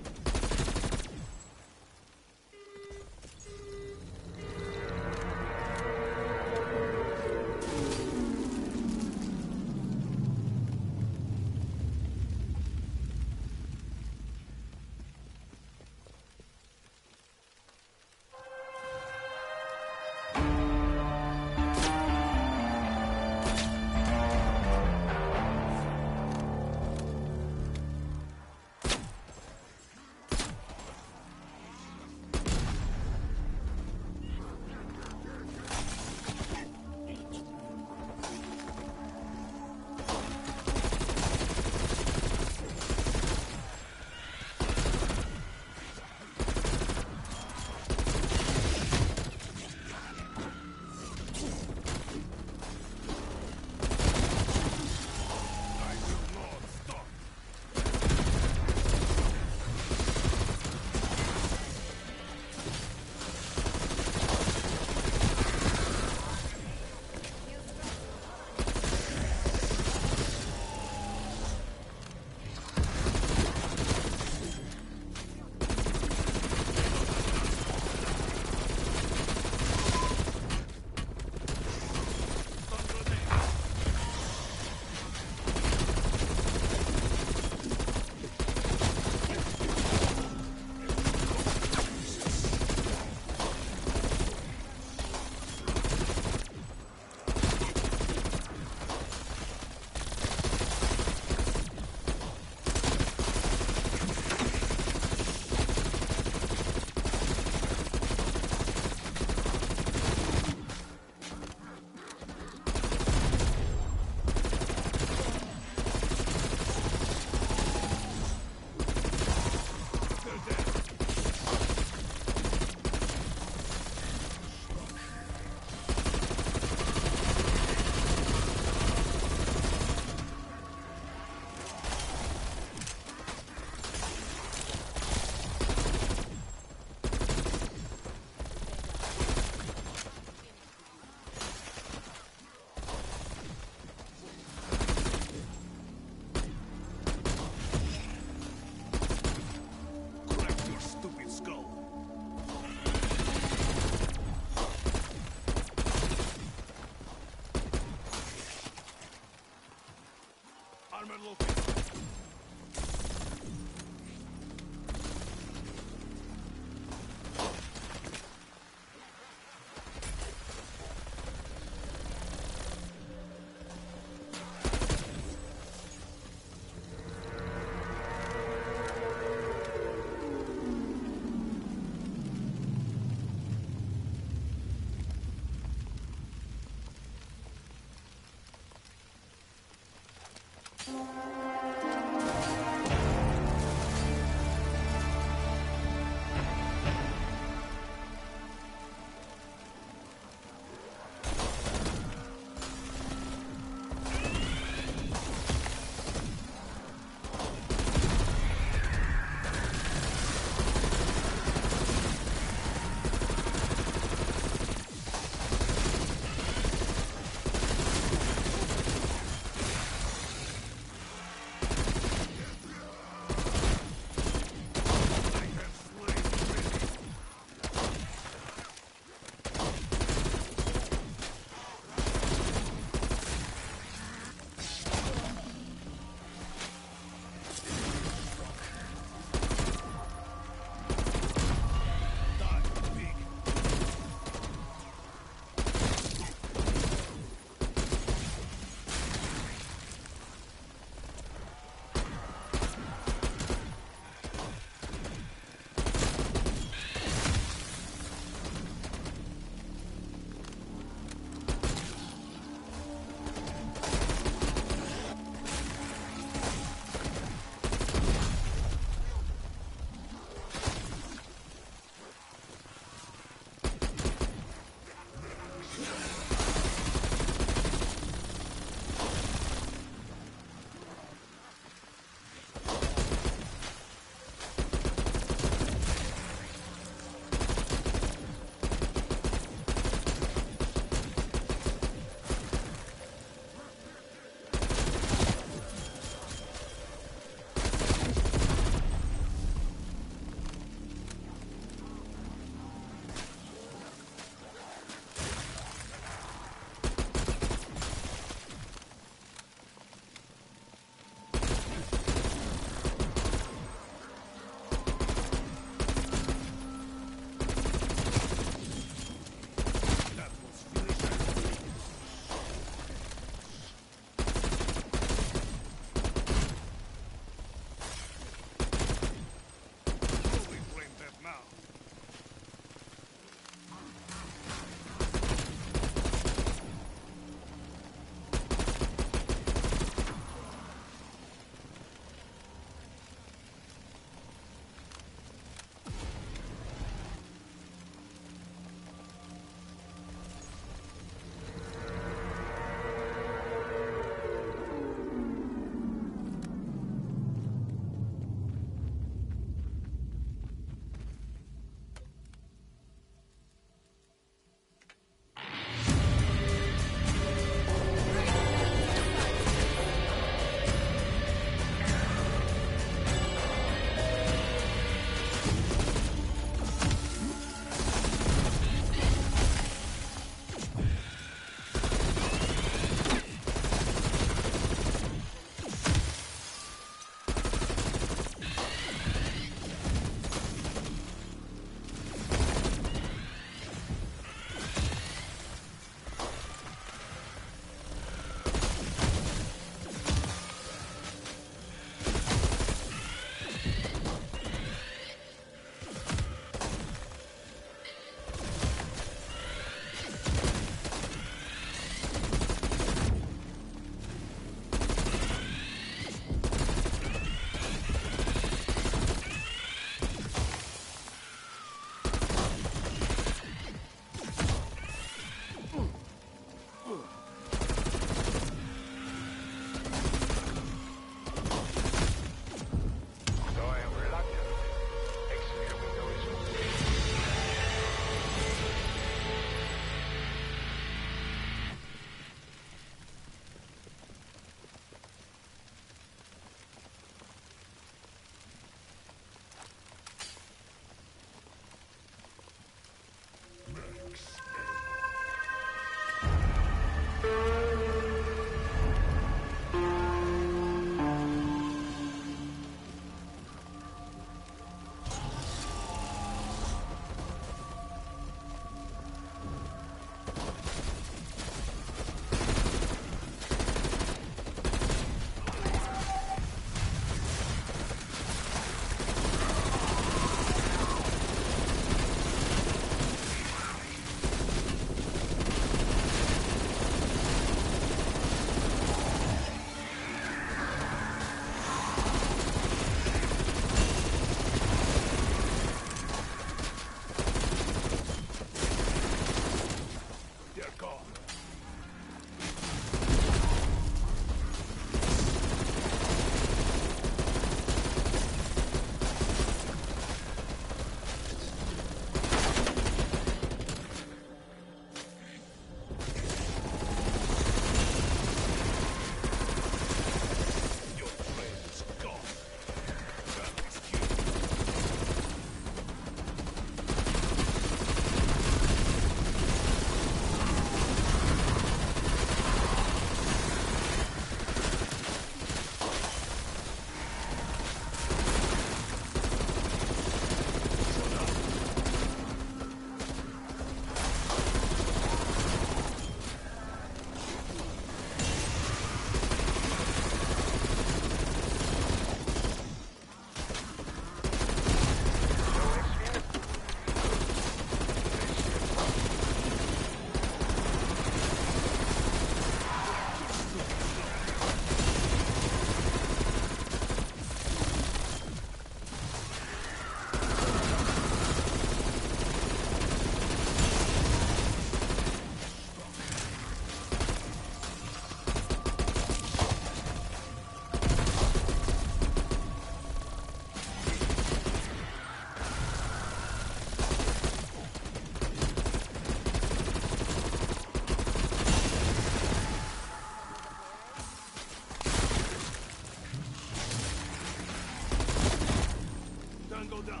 Gun go down.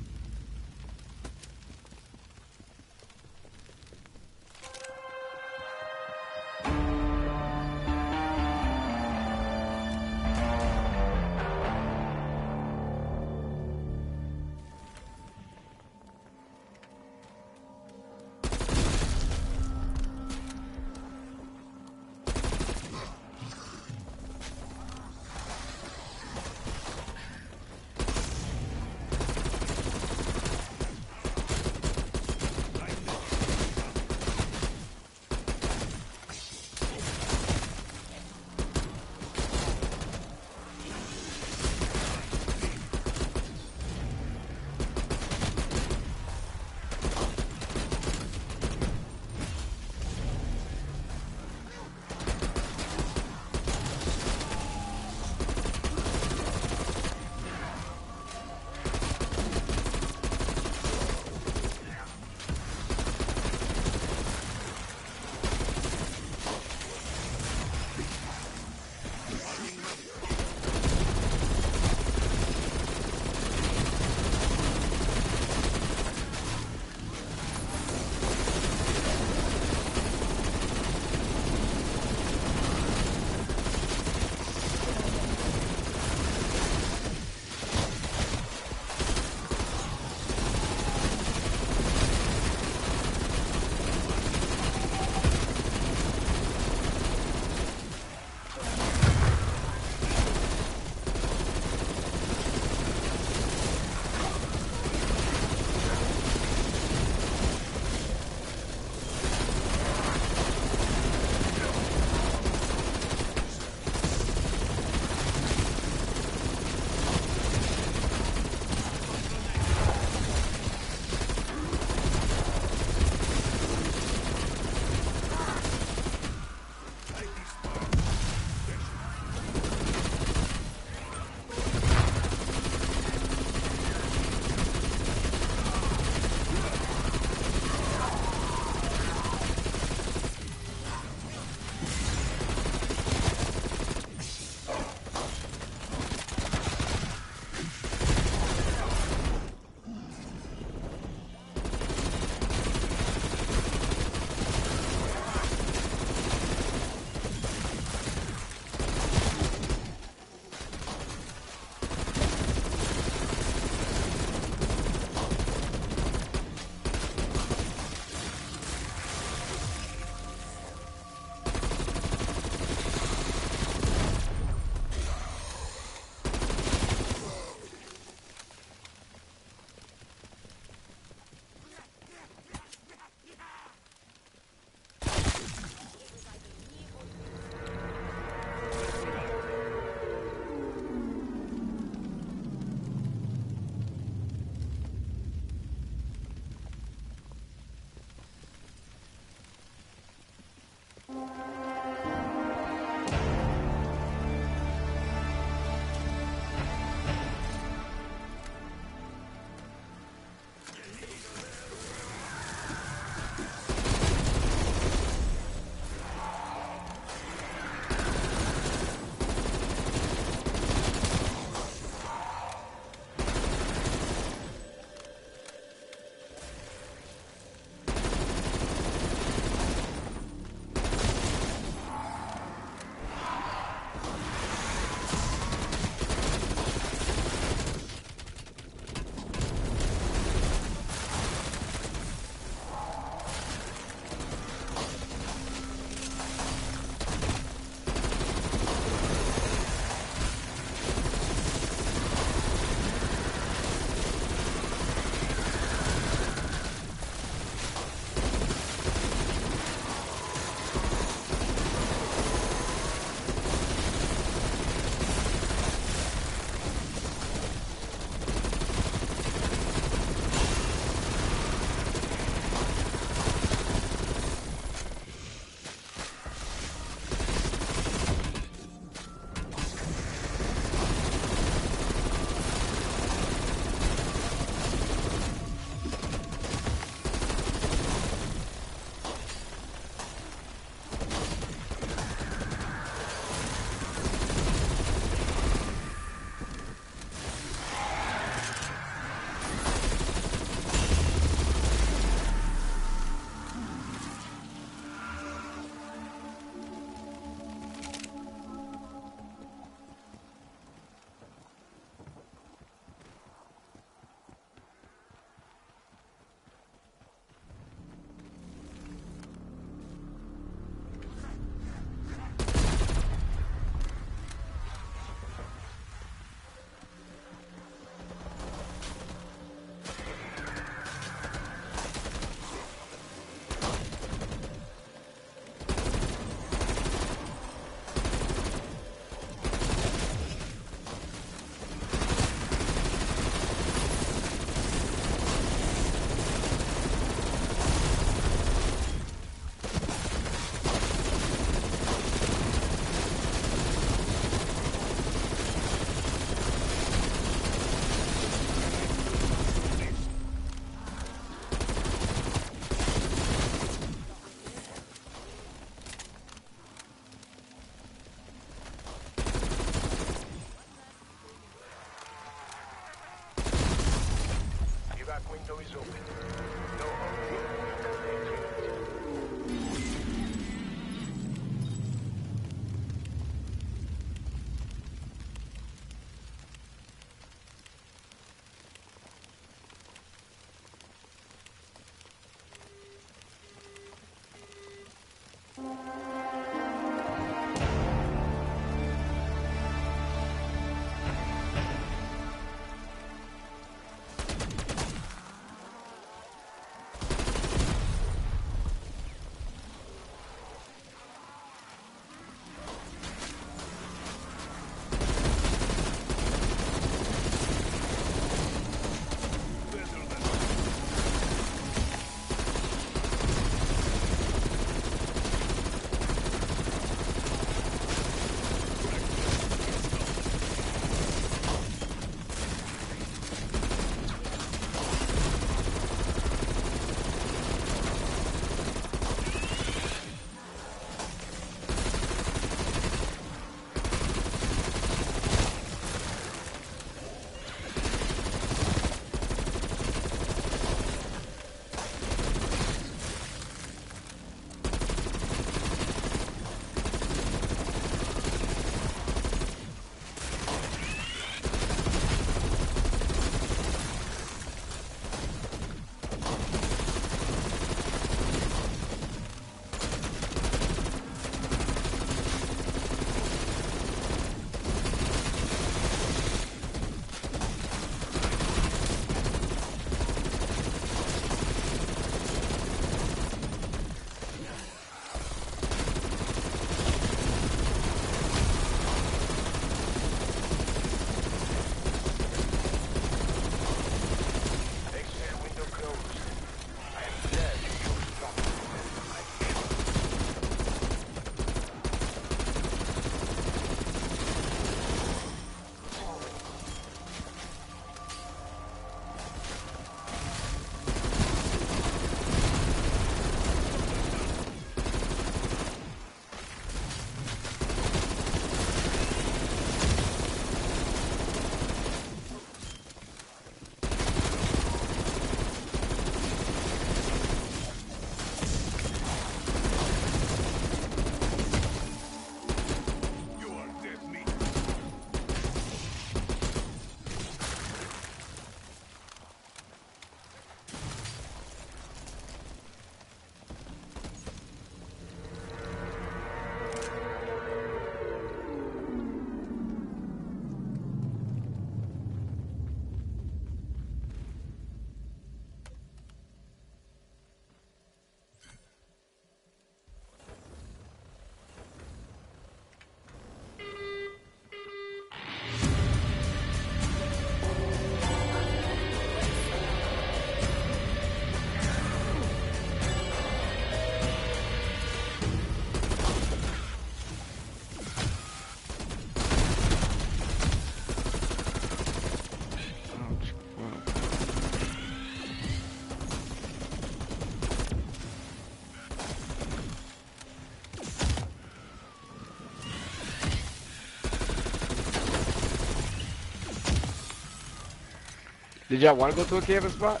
Did y'all want to go to a camping spot?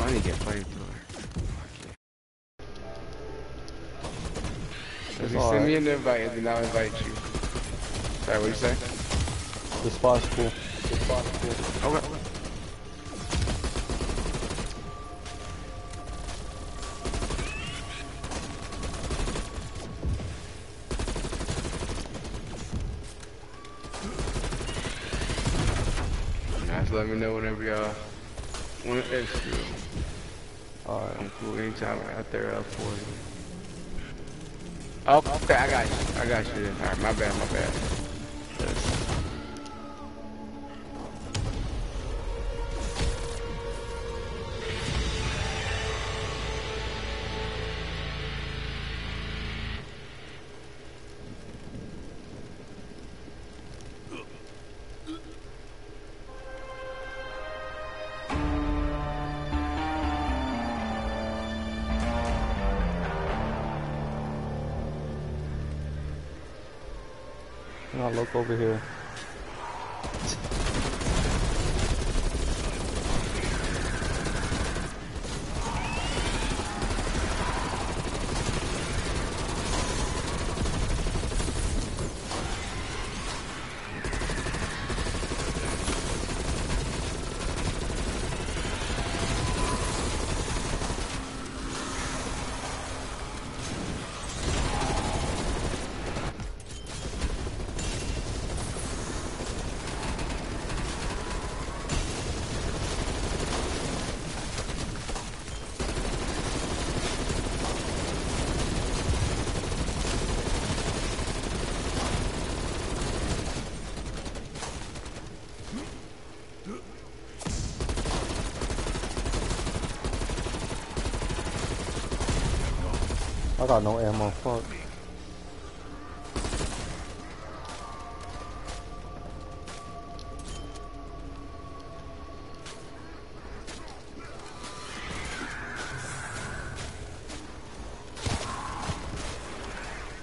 I need to get flamethrower. If you send me an invite, I do not invite you. Sorry, what you say? The spot's cool. The spot's cool. Okay. Let me know whenever y'all want to extra. Alright, I'm cool anytime out there up for you. Oh, okay, I got you. I got you. Alright, my bad, my bad. Yes. Look over here. I got no ammo, fuck.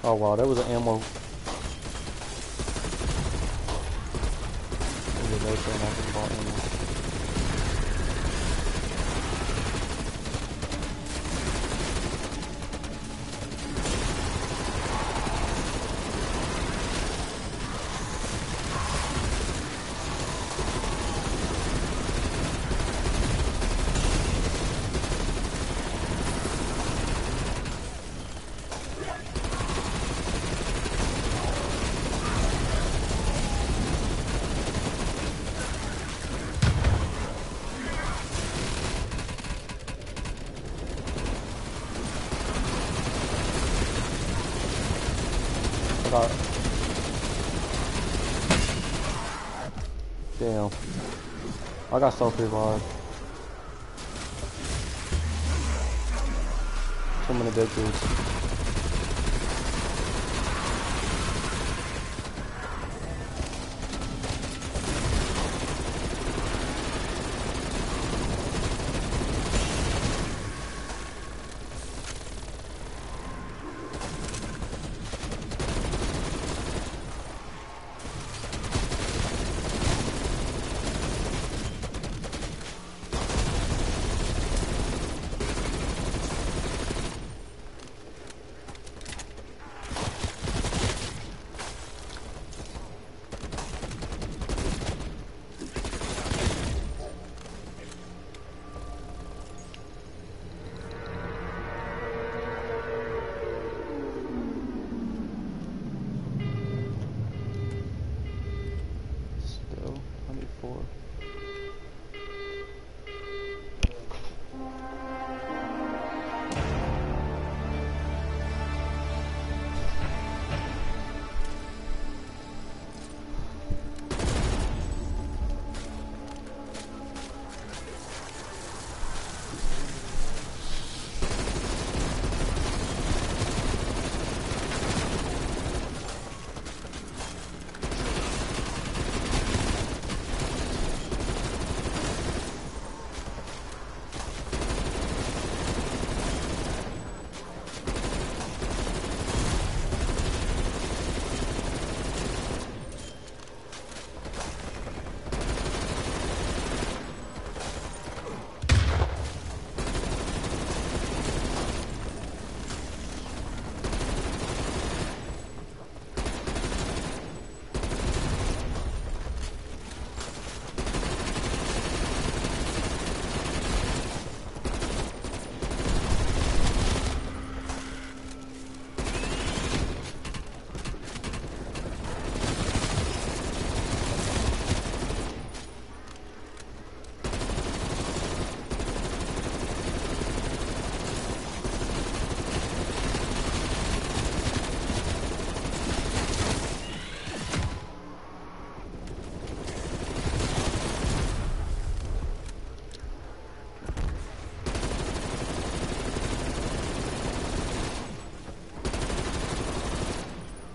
Oh wow, that was an ammo. Damn. I got so revived. Too many dead dudes.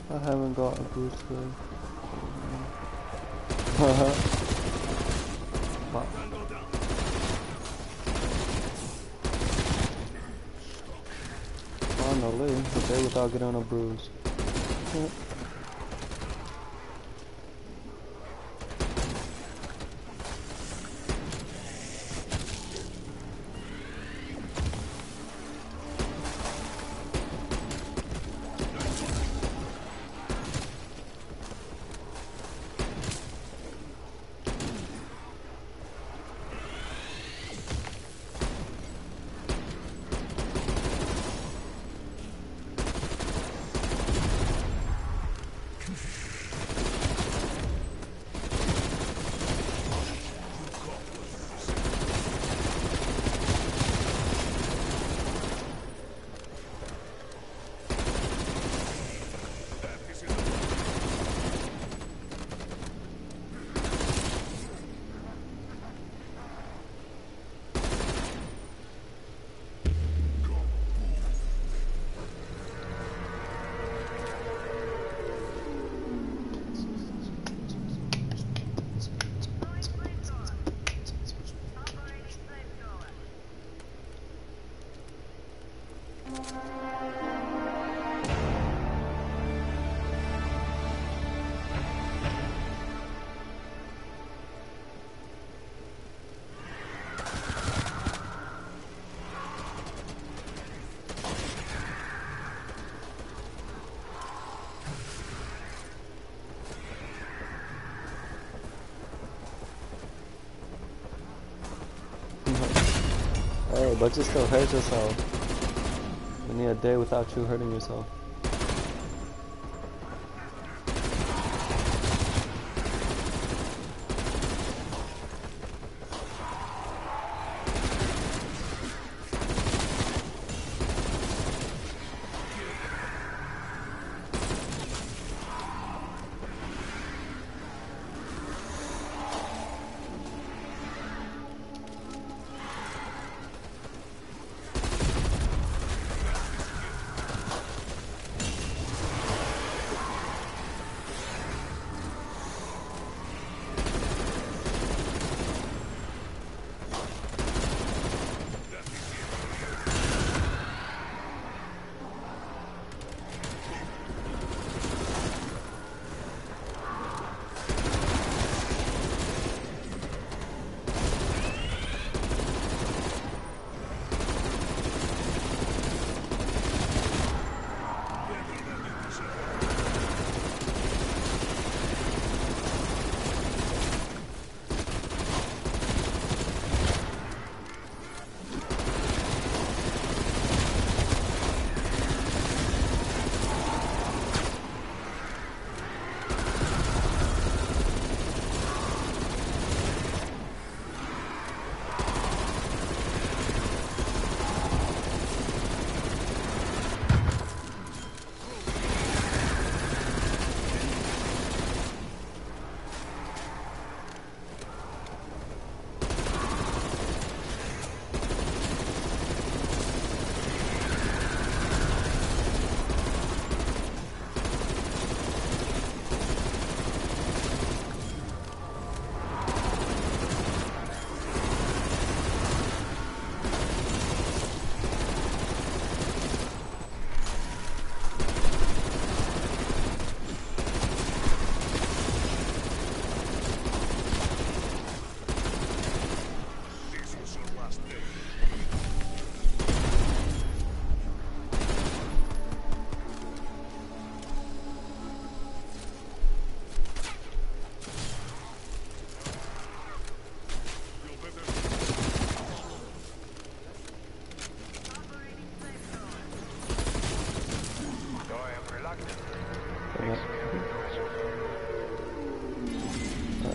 I haven't got a boost though. Haha. What? Finally, okay, without getting a bruise. Yeah. way, but you still hurt yourself. We need a day without you hurting yourself.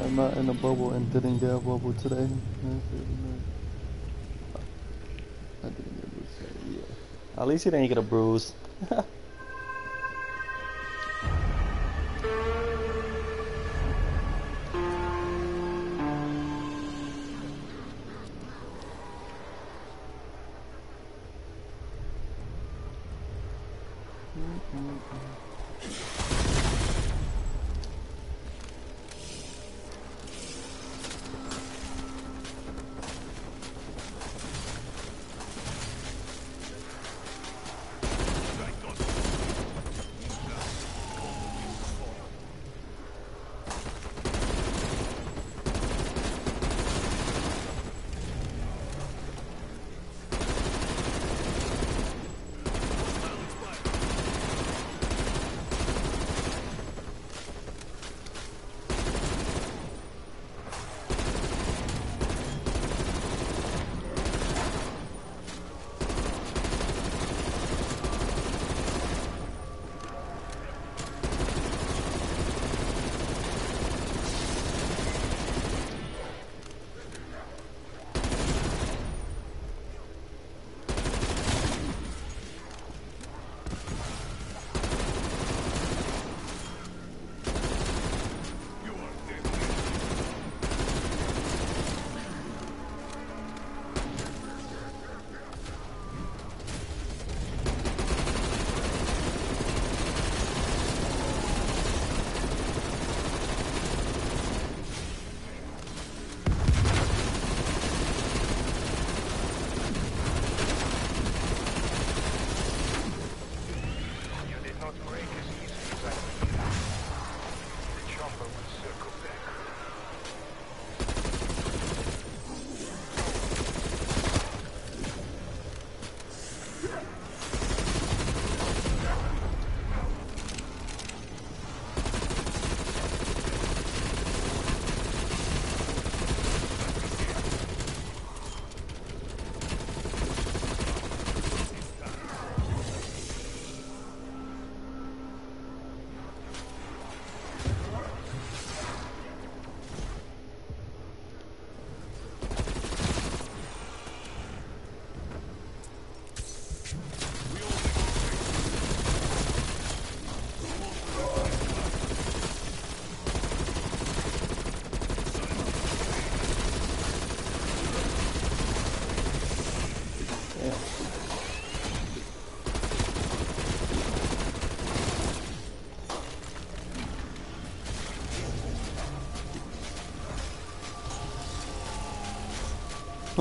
I'm not in a bubble and didn't get a bubble today. I didn't get a bruise today, yeah. At least you didn't get a bruise. Thank God.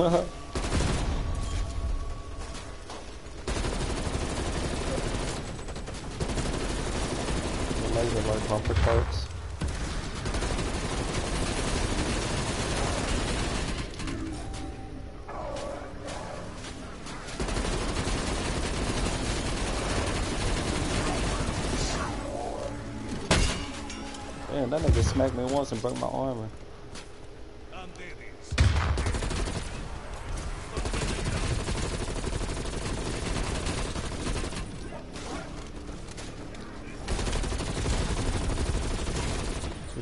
Might even buy bumper parts. Damn, that nigga smacked me once and broke my armor.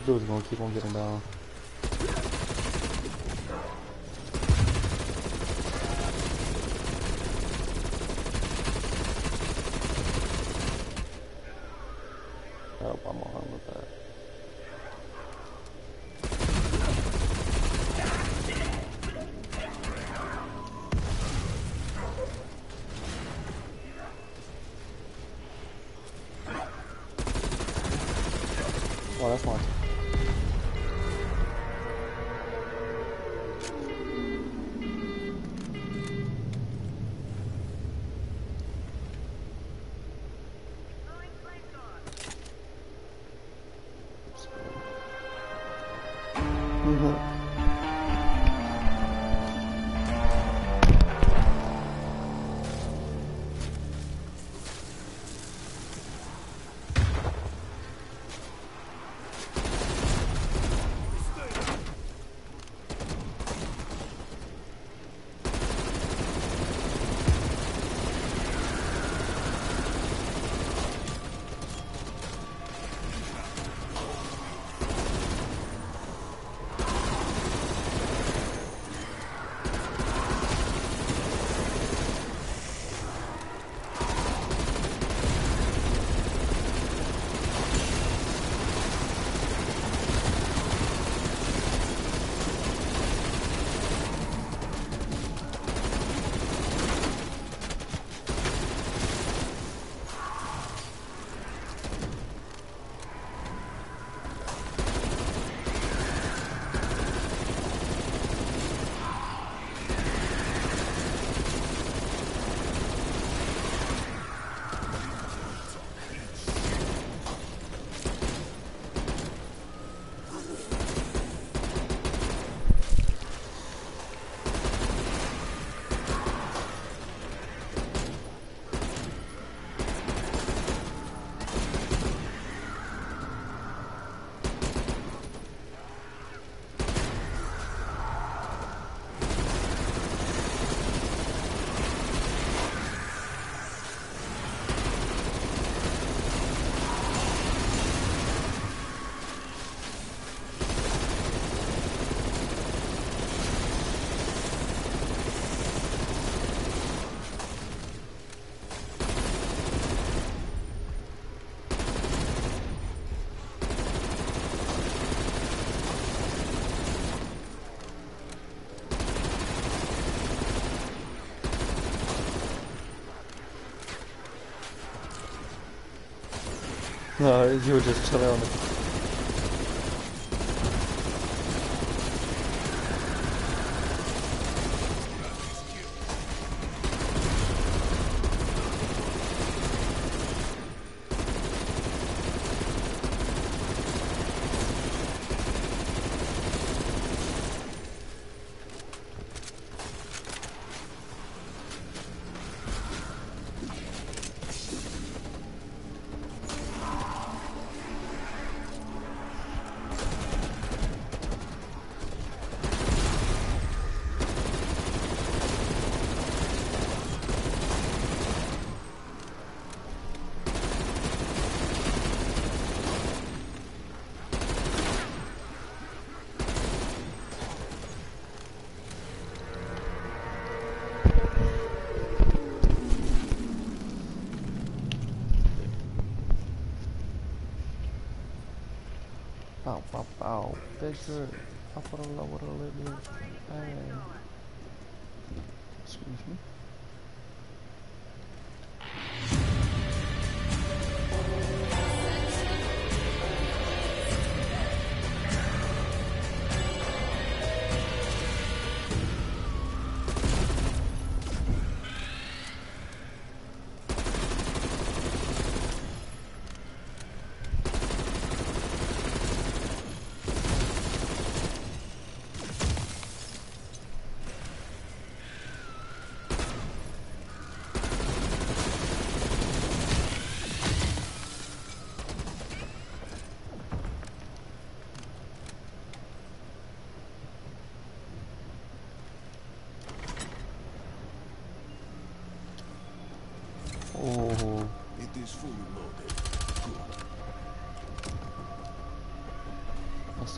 Dude's gonna keep on getting down. Oh, I'm on with that. Oh, that's mine. No, you were just chilling on the... Bow, bow, bow. Big good. I put a lower little bit. Hey. Excuse me.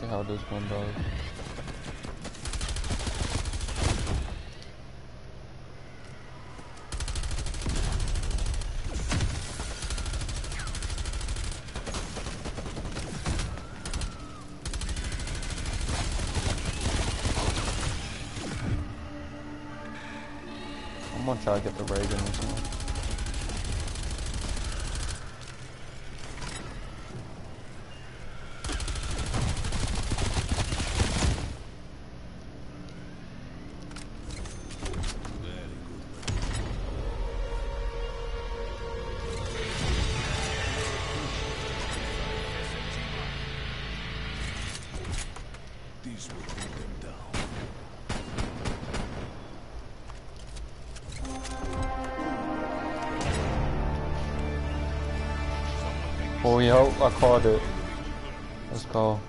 see how this one does. I'm gonna try to get the Ray gun this one. Oh, yo, I caught it. Let's go.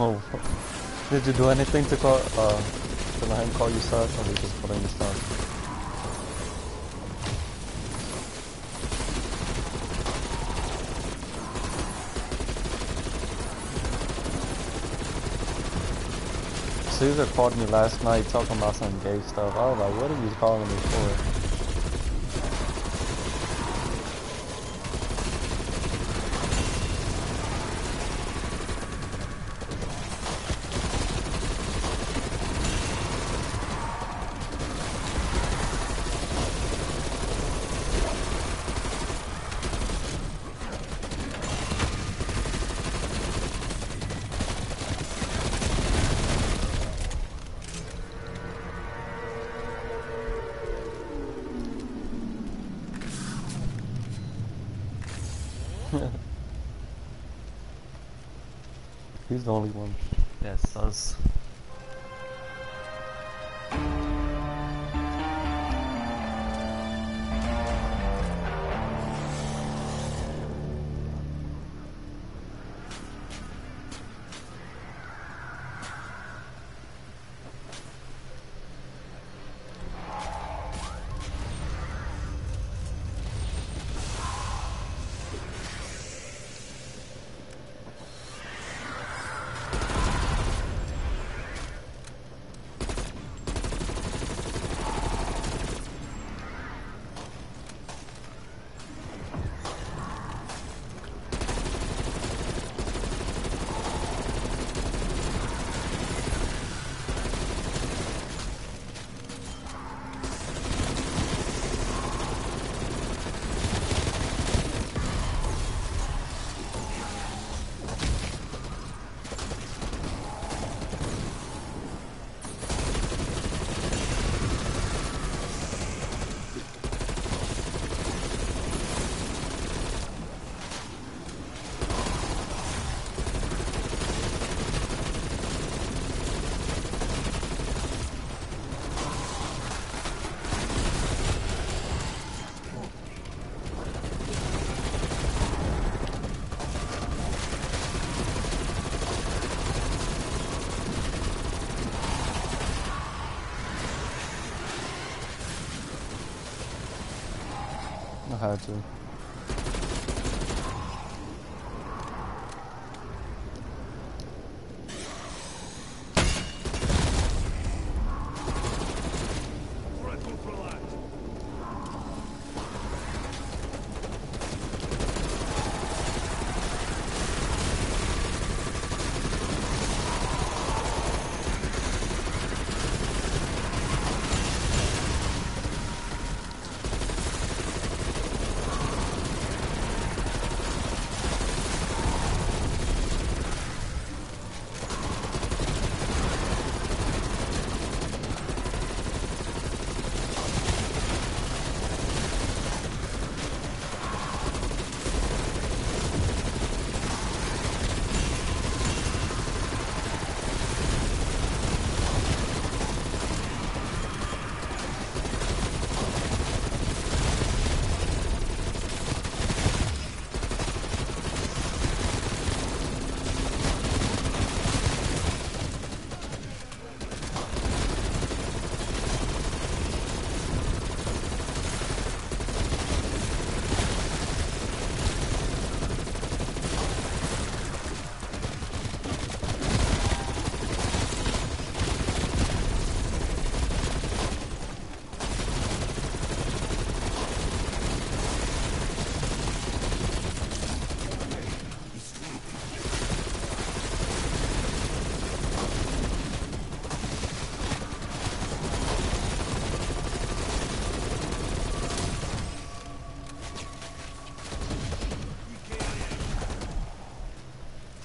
Oh, did you do anything to call, uh, to let him call you sus, or did you just put him sus? Caesar called me last night talking about some gay stuff. I was like, what are you calling me for? He's the only one. Yes, us. I had to.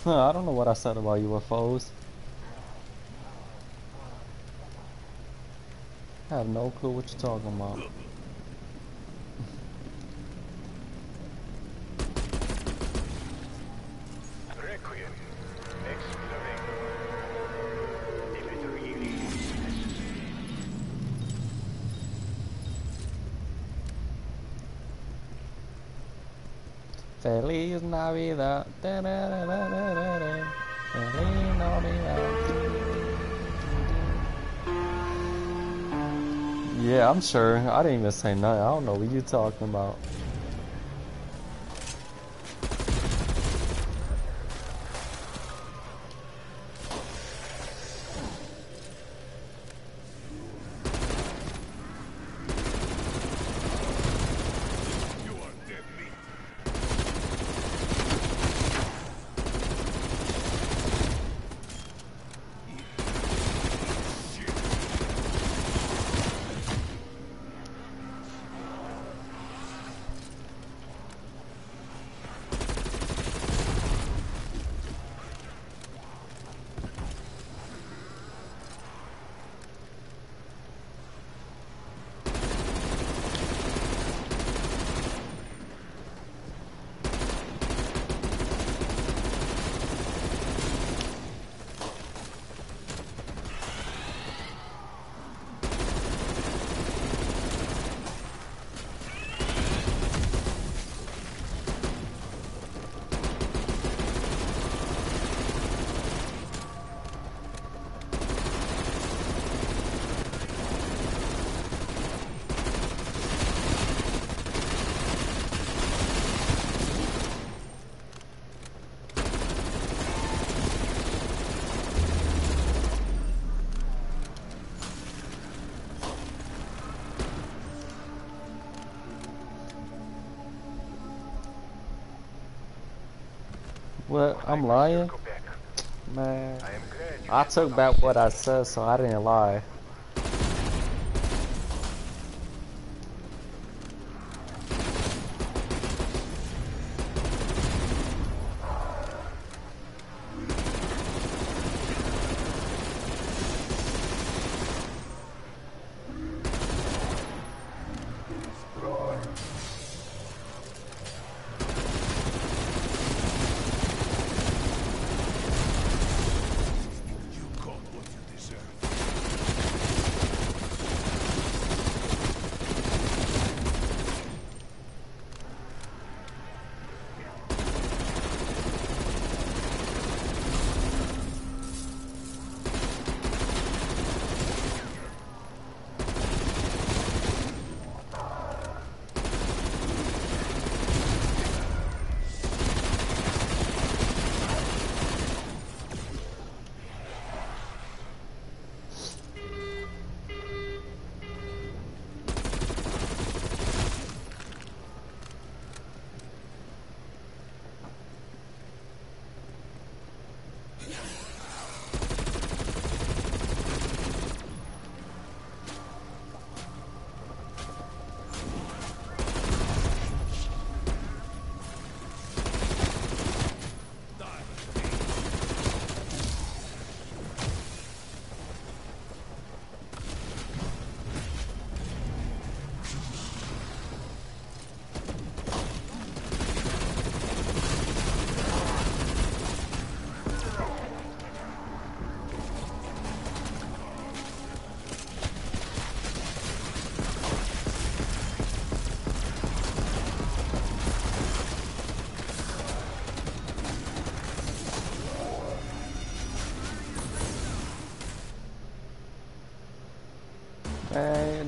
Huh, I don't know what I said about U F Os. I have no clue what you're talking about. Feliz Navidad. Da, da, da, da, da, da, da. Feliz Navidad. Yeah, I'm sure. I didn't even say nothing. I don't know what you're talking about. What? I'm lying? Man, I took back what I said, so I didn't lie.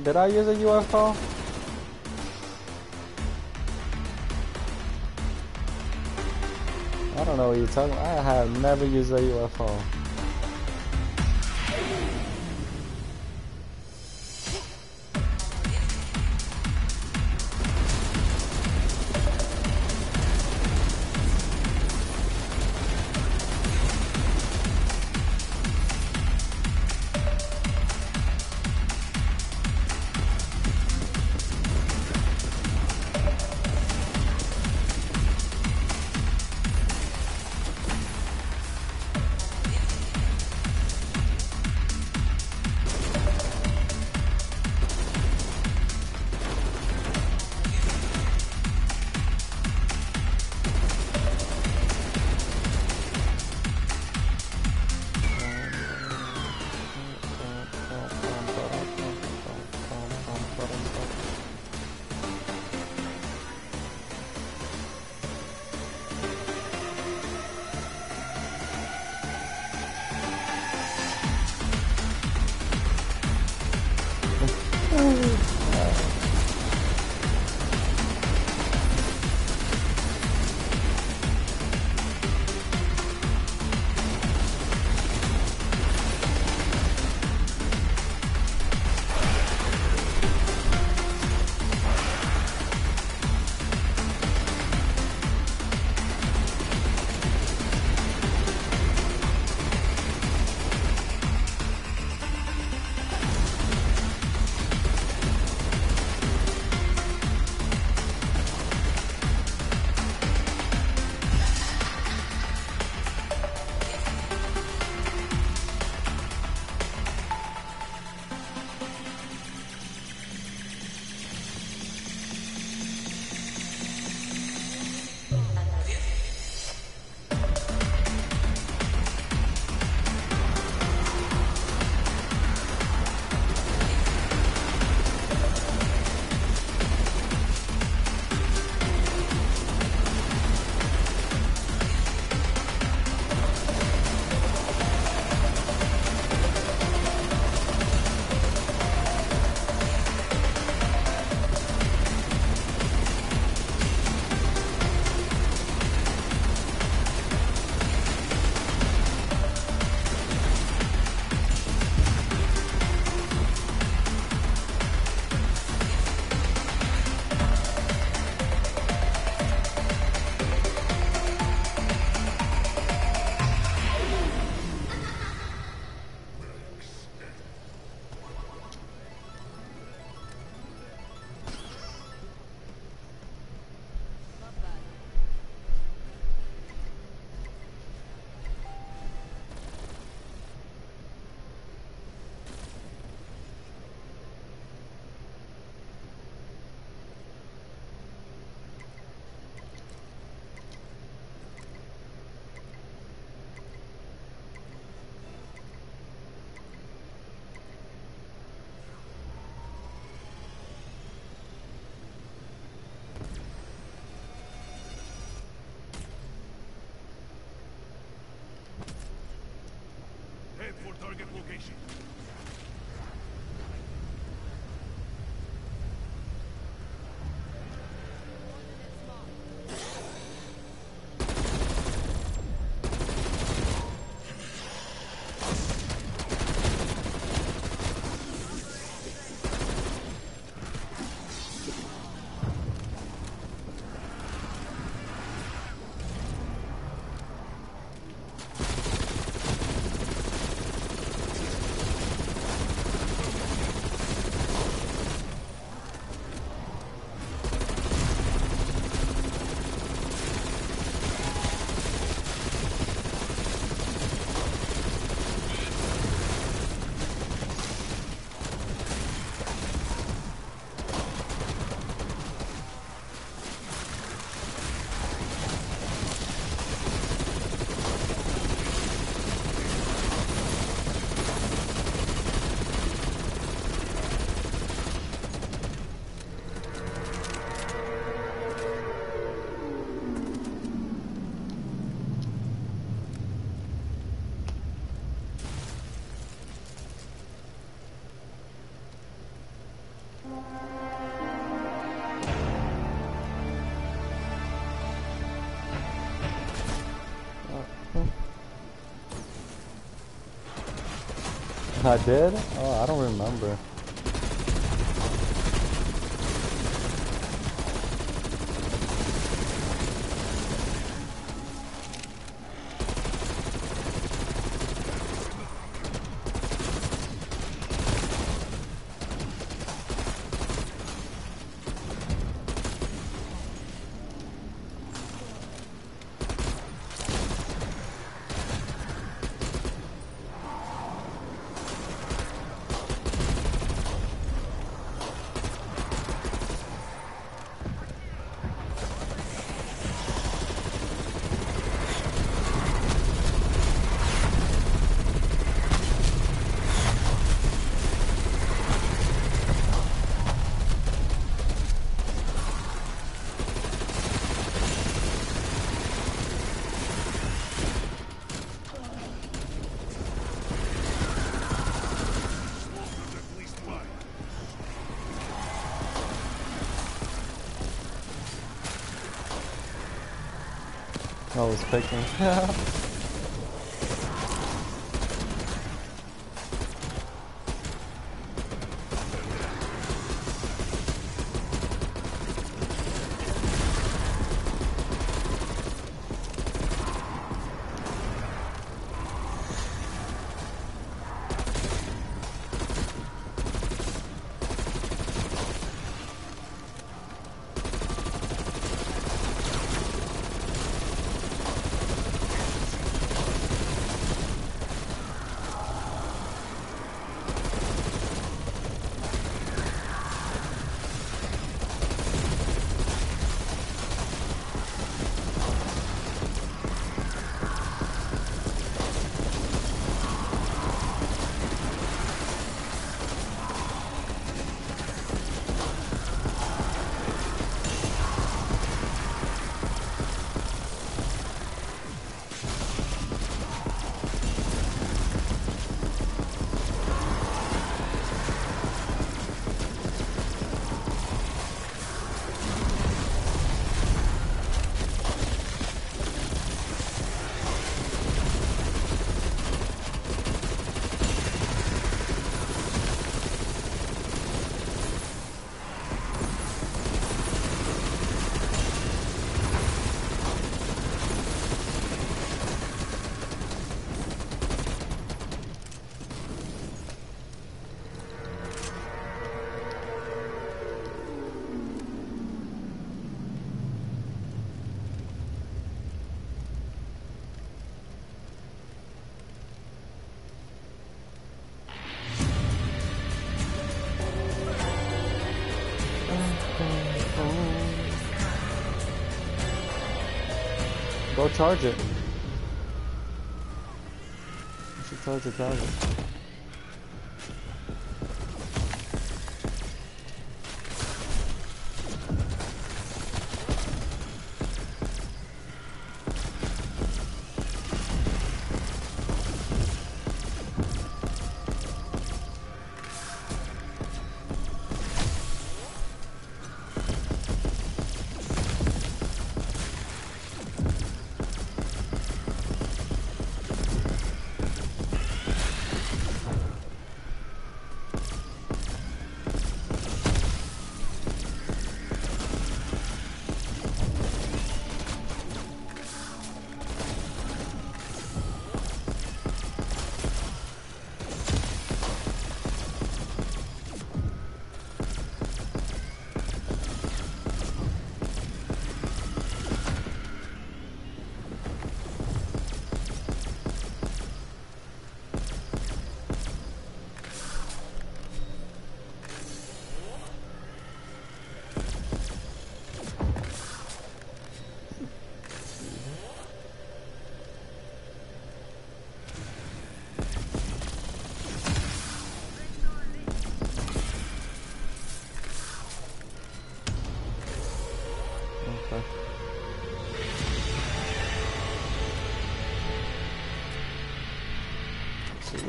Did I use a U F O? I don't know what you're talking about. I have never used a U F O. Target location. I did? Oh, I don't remember. I was picking. Go charge it. You should charge your target.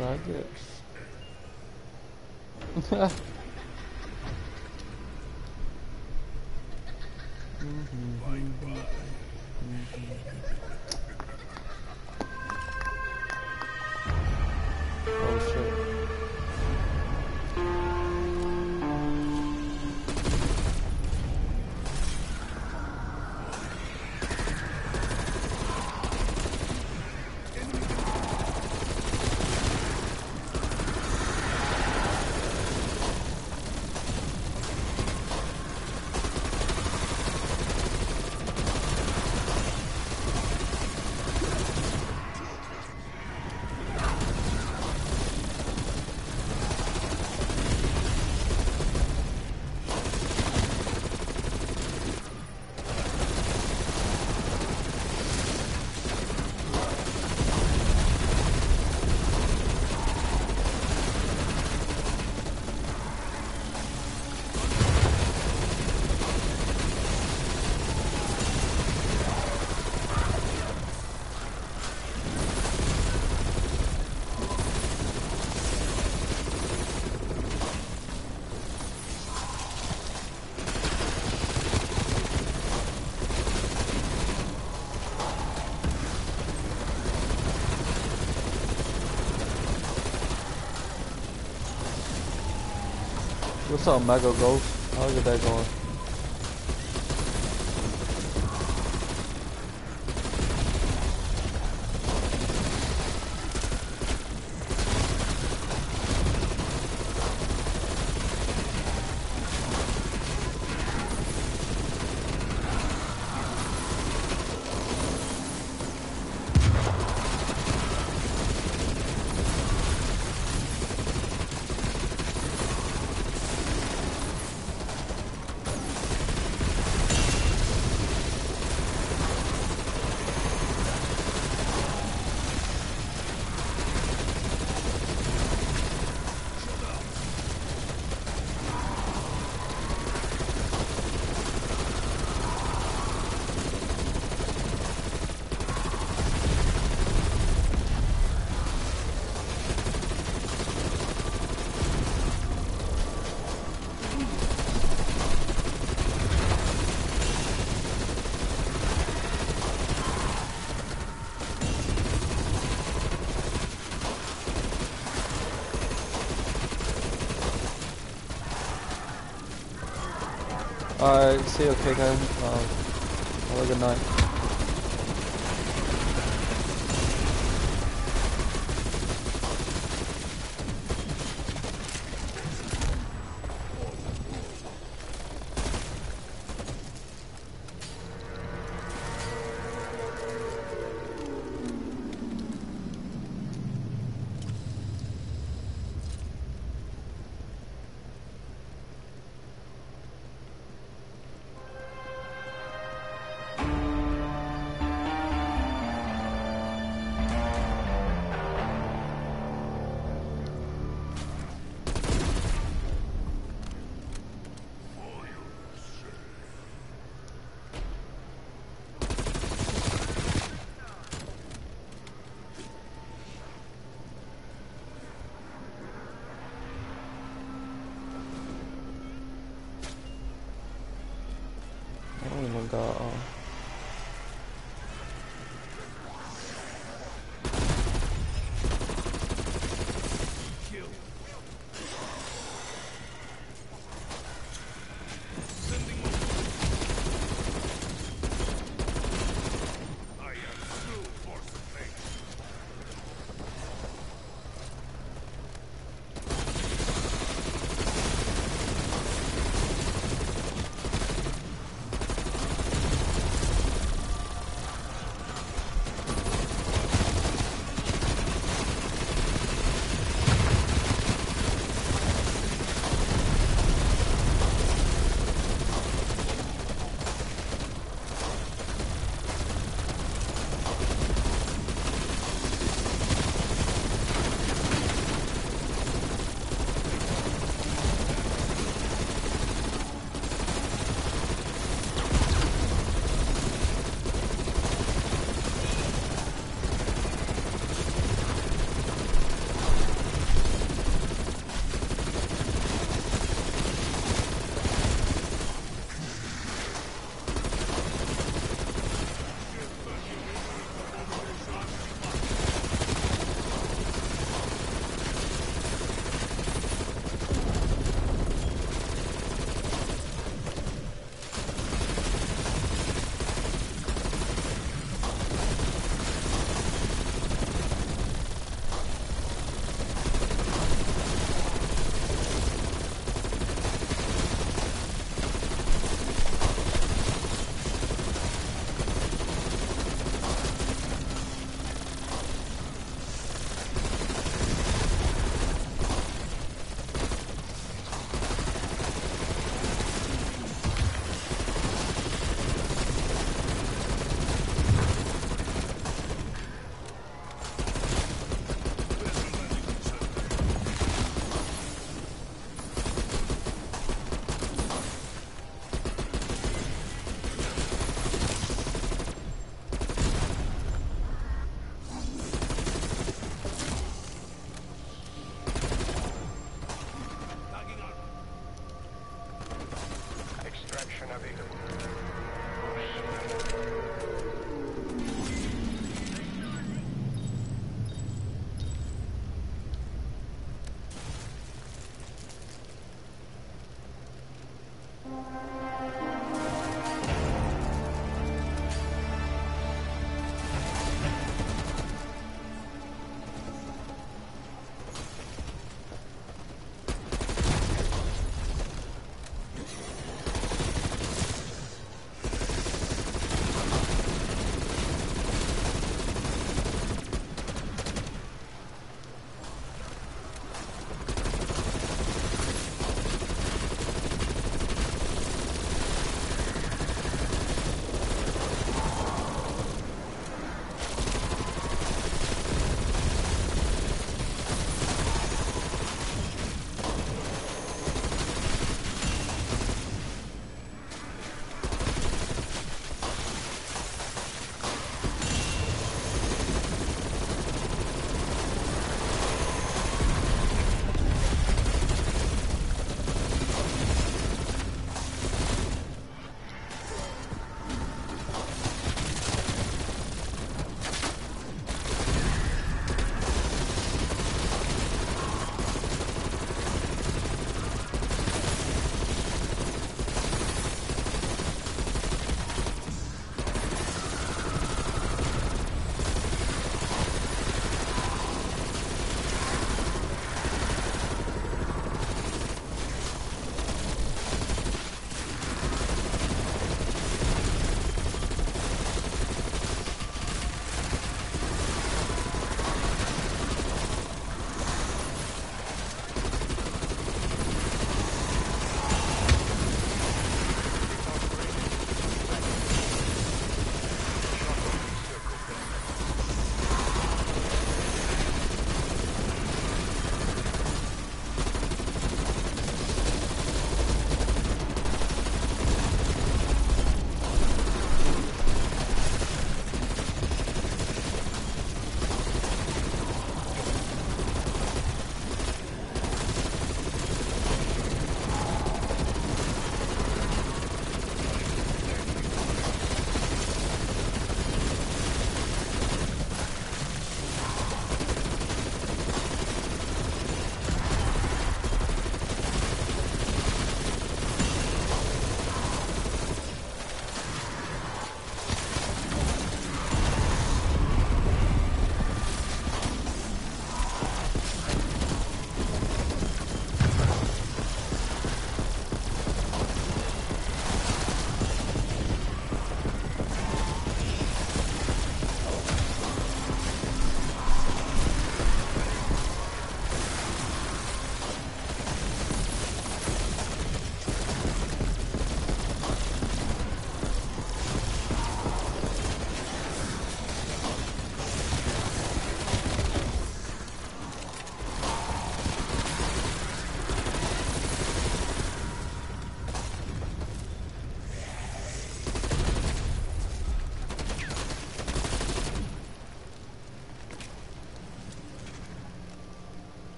I guess. Oh shit. What's up, Mega Ghost? I'll get that going. Alright, see you, okay, guys. Um, have a good night.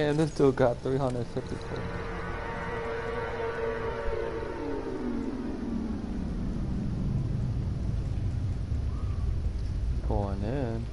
Damn, this dude got three hundred fifty-four. Going in.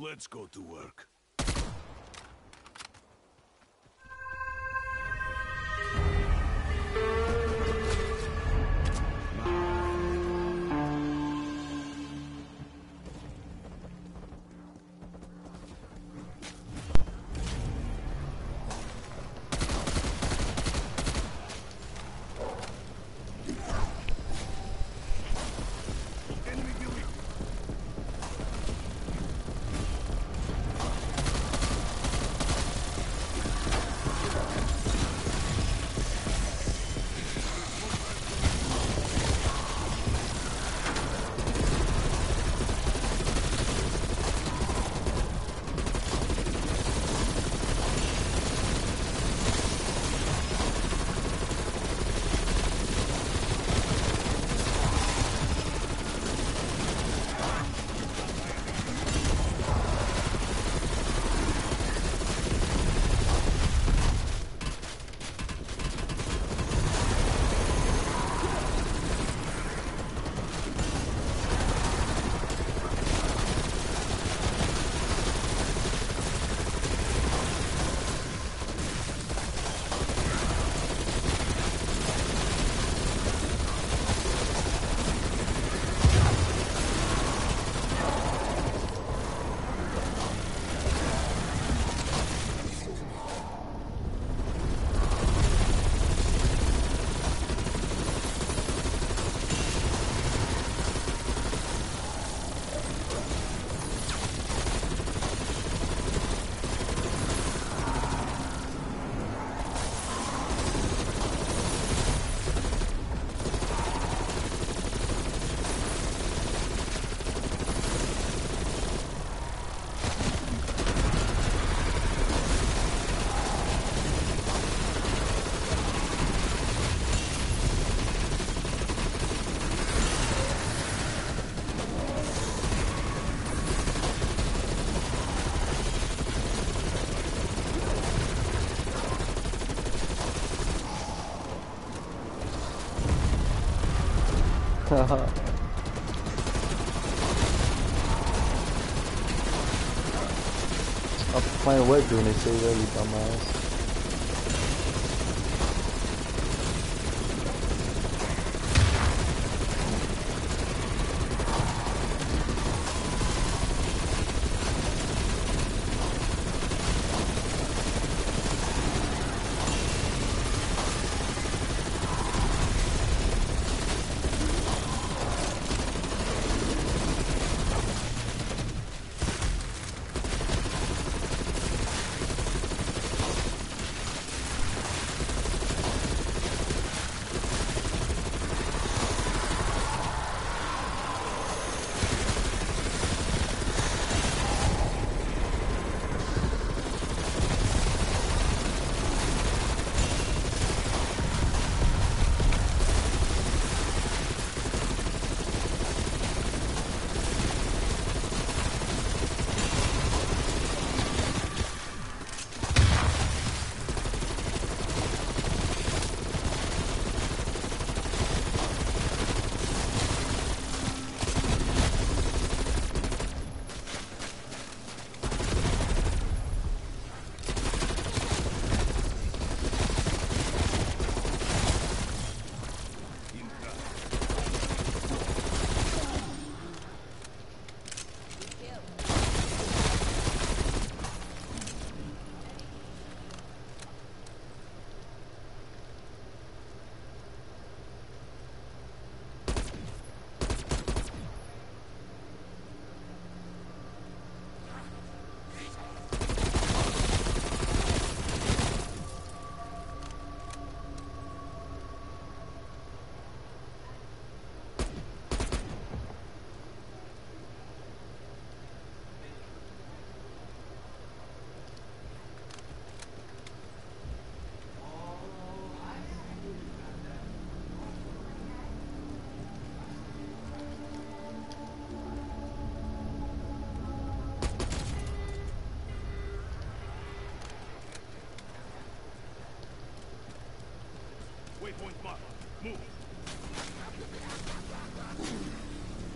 Let's go to work. Haha. Stop playing what doing they say there, you dumbass.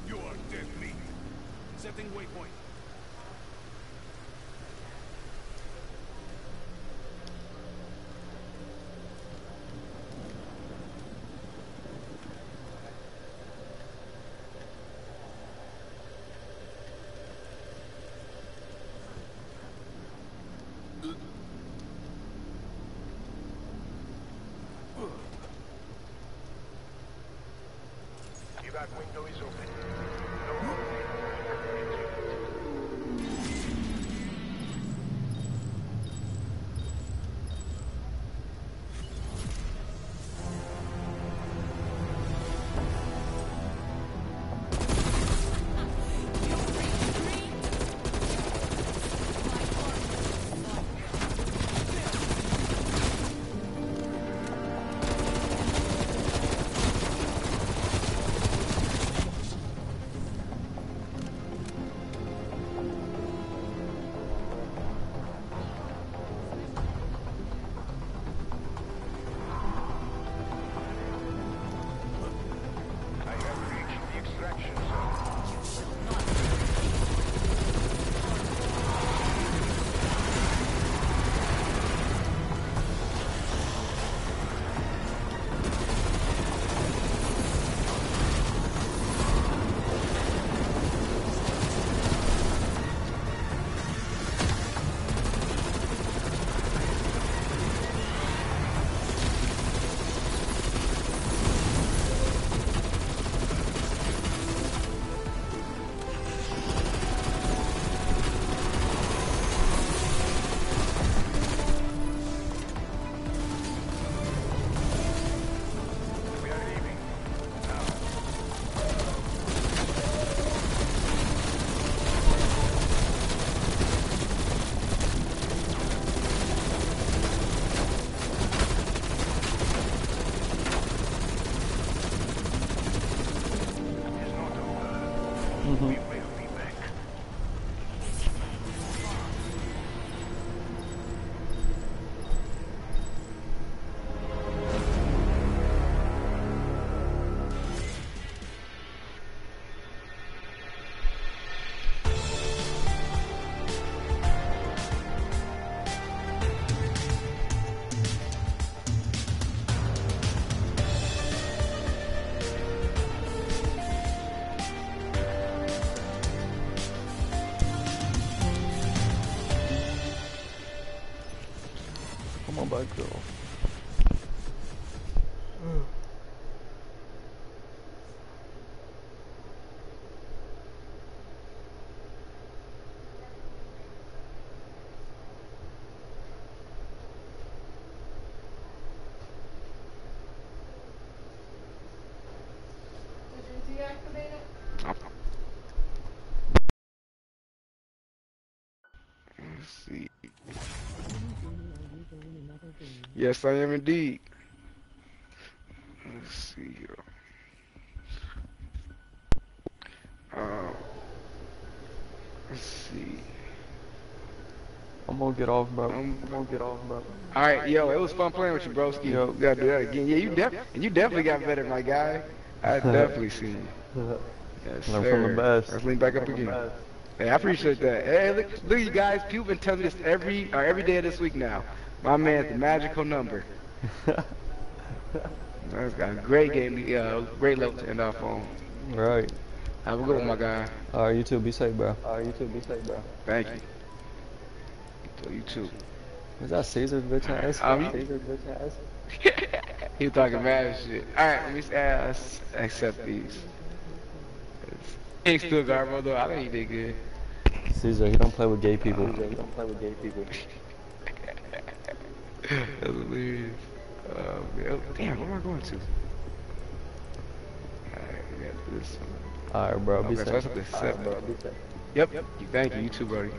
You are dead meat. Setting waypoint. Airdrop window is open. Yes, I am indeed. Let's see here. Um, let's see. I'm gonna get off, bro. I'm gonna get off, bro. All right, yo, it was fun playing with you, broski. Yo, you gotta do that again. Yeah, you def and you definitely got better, my guy. I definitely seen you. Yes, sir. Learn from the best. Let's lean back up again. Hey, I appreciate that. Hey, look, look, you guys. People been telling me this every or every day of this week now. My man's the magical number. That's got a great game, uh, great level to end off on. Right. Have a good one, my guy. All right, you too. Be safe, bro. All right, you too. Be safe, bro. Thank, Thank you. You. you too. Is that Caesar's bitch ass? Um, Caesar's bitch ass? He talking mad shit. All right, let me uh, accept these. Thanks to Garbo, though. I think he did good. Caesar, he don't play with gay people. Caesar, he don't play with gay people. That's hilarious. Uh, damn, where am I going to? Alright, we got this one. Alright, bro, be okay, safe. So right, bro, be safe. Yep, yep. You, thank, thank you. You too, buddy. Alright.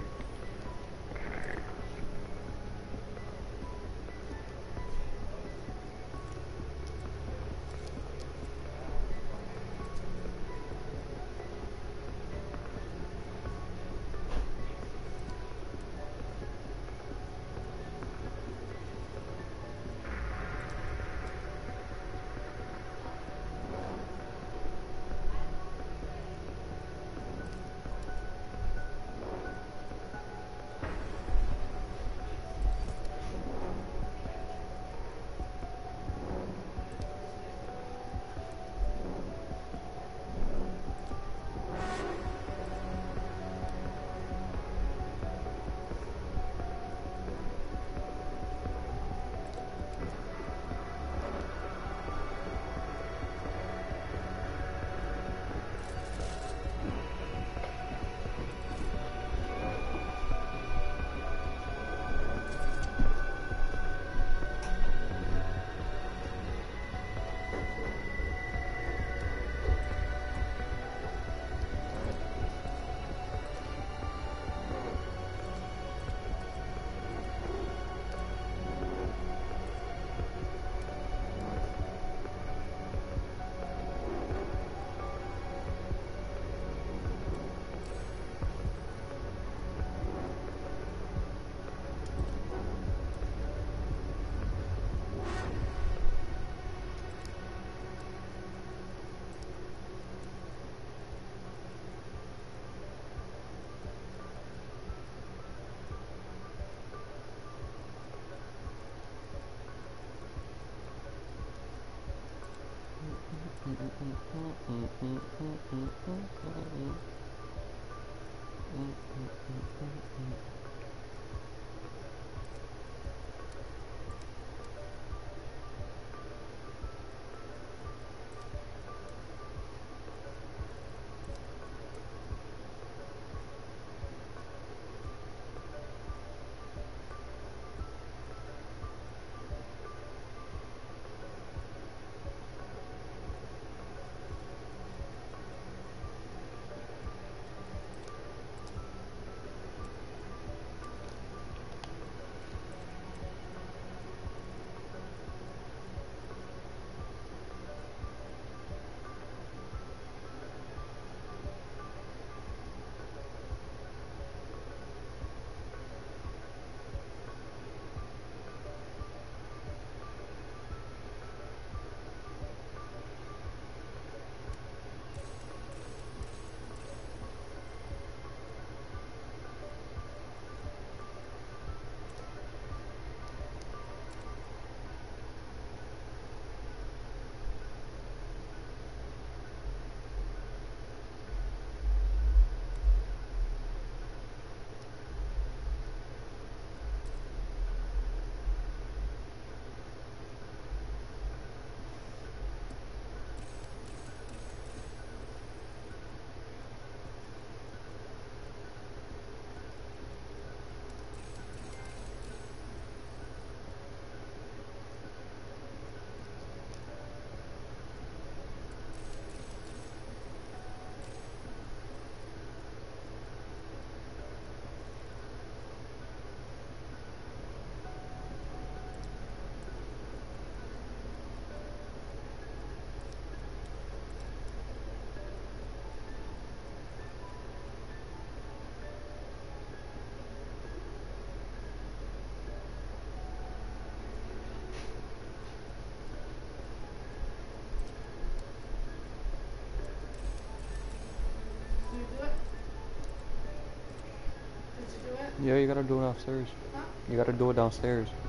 Yeah, you gotta do it downstairs. Huh? You gotta do it downstairs.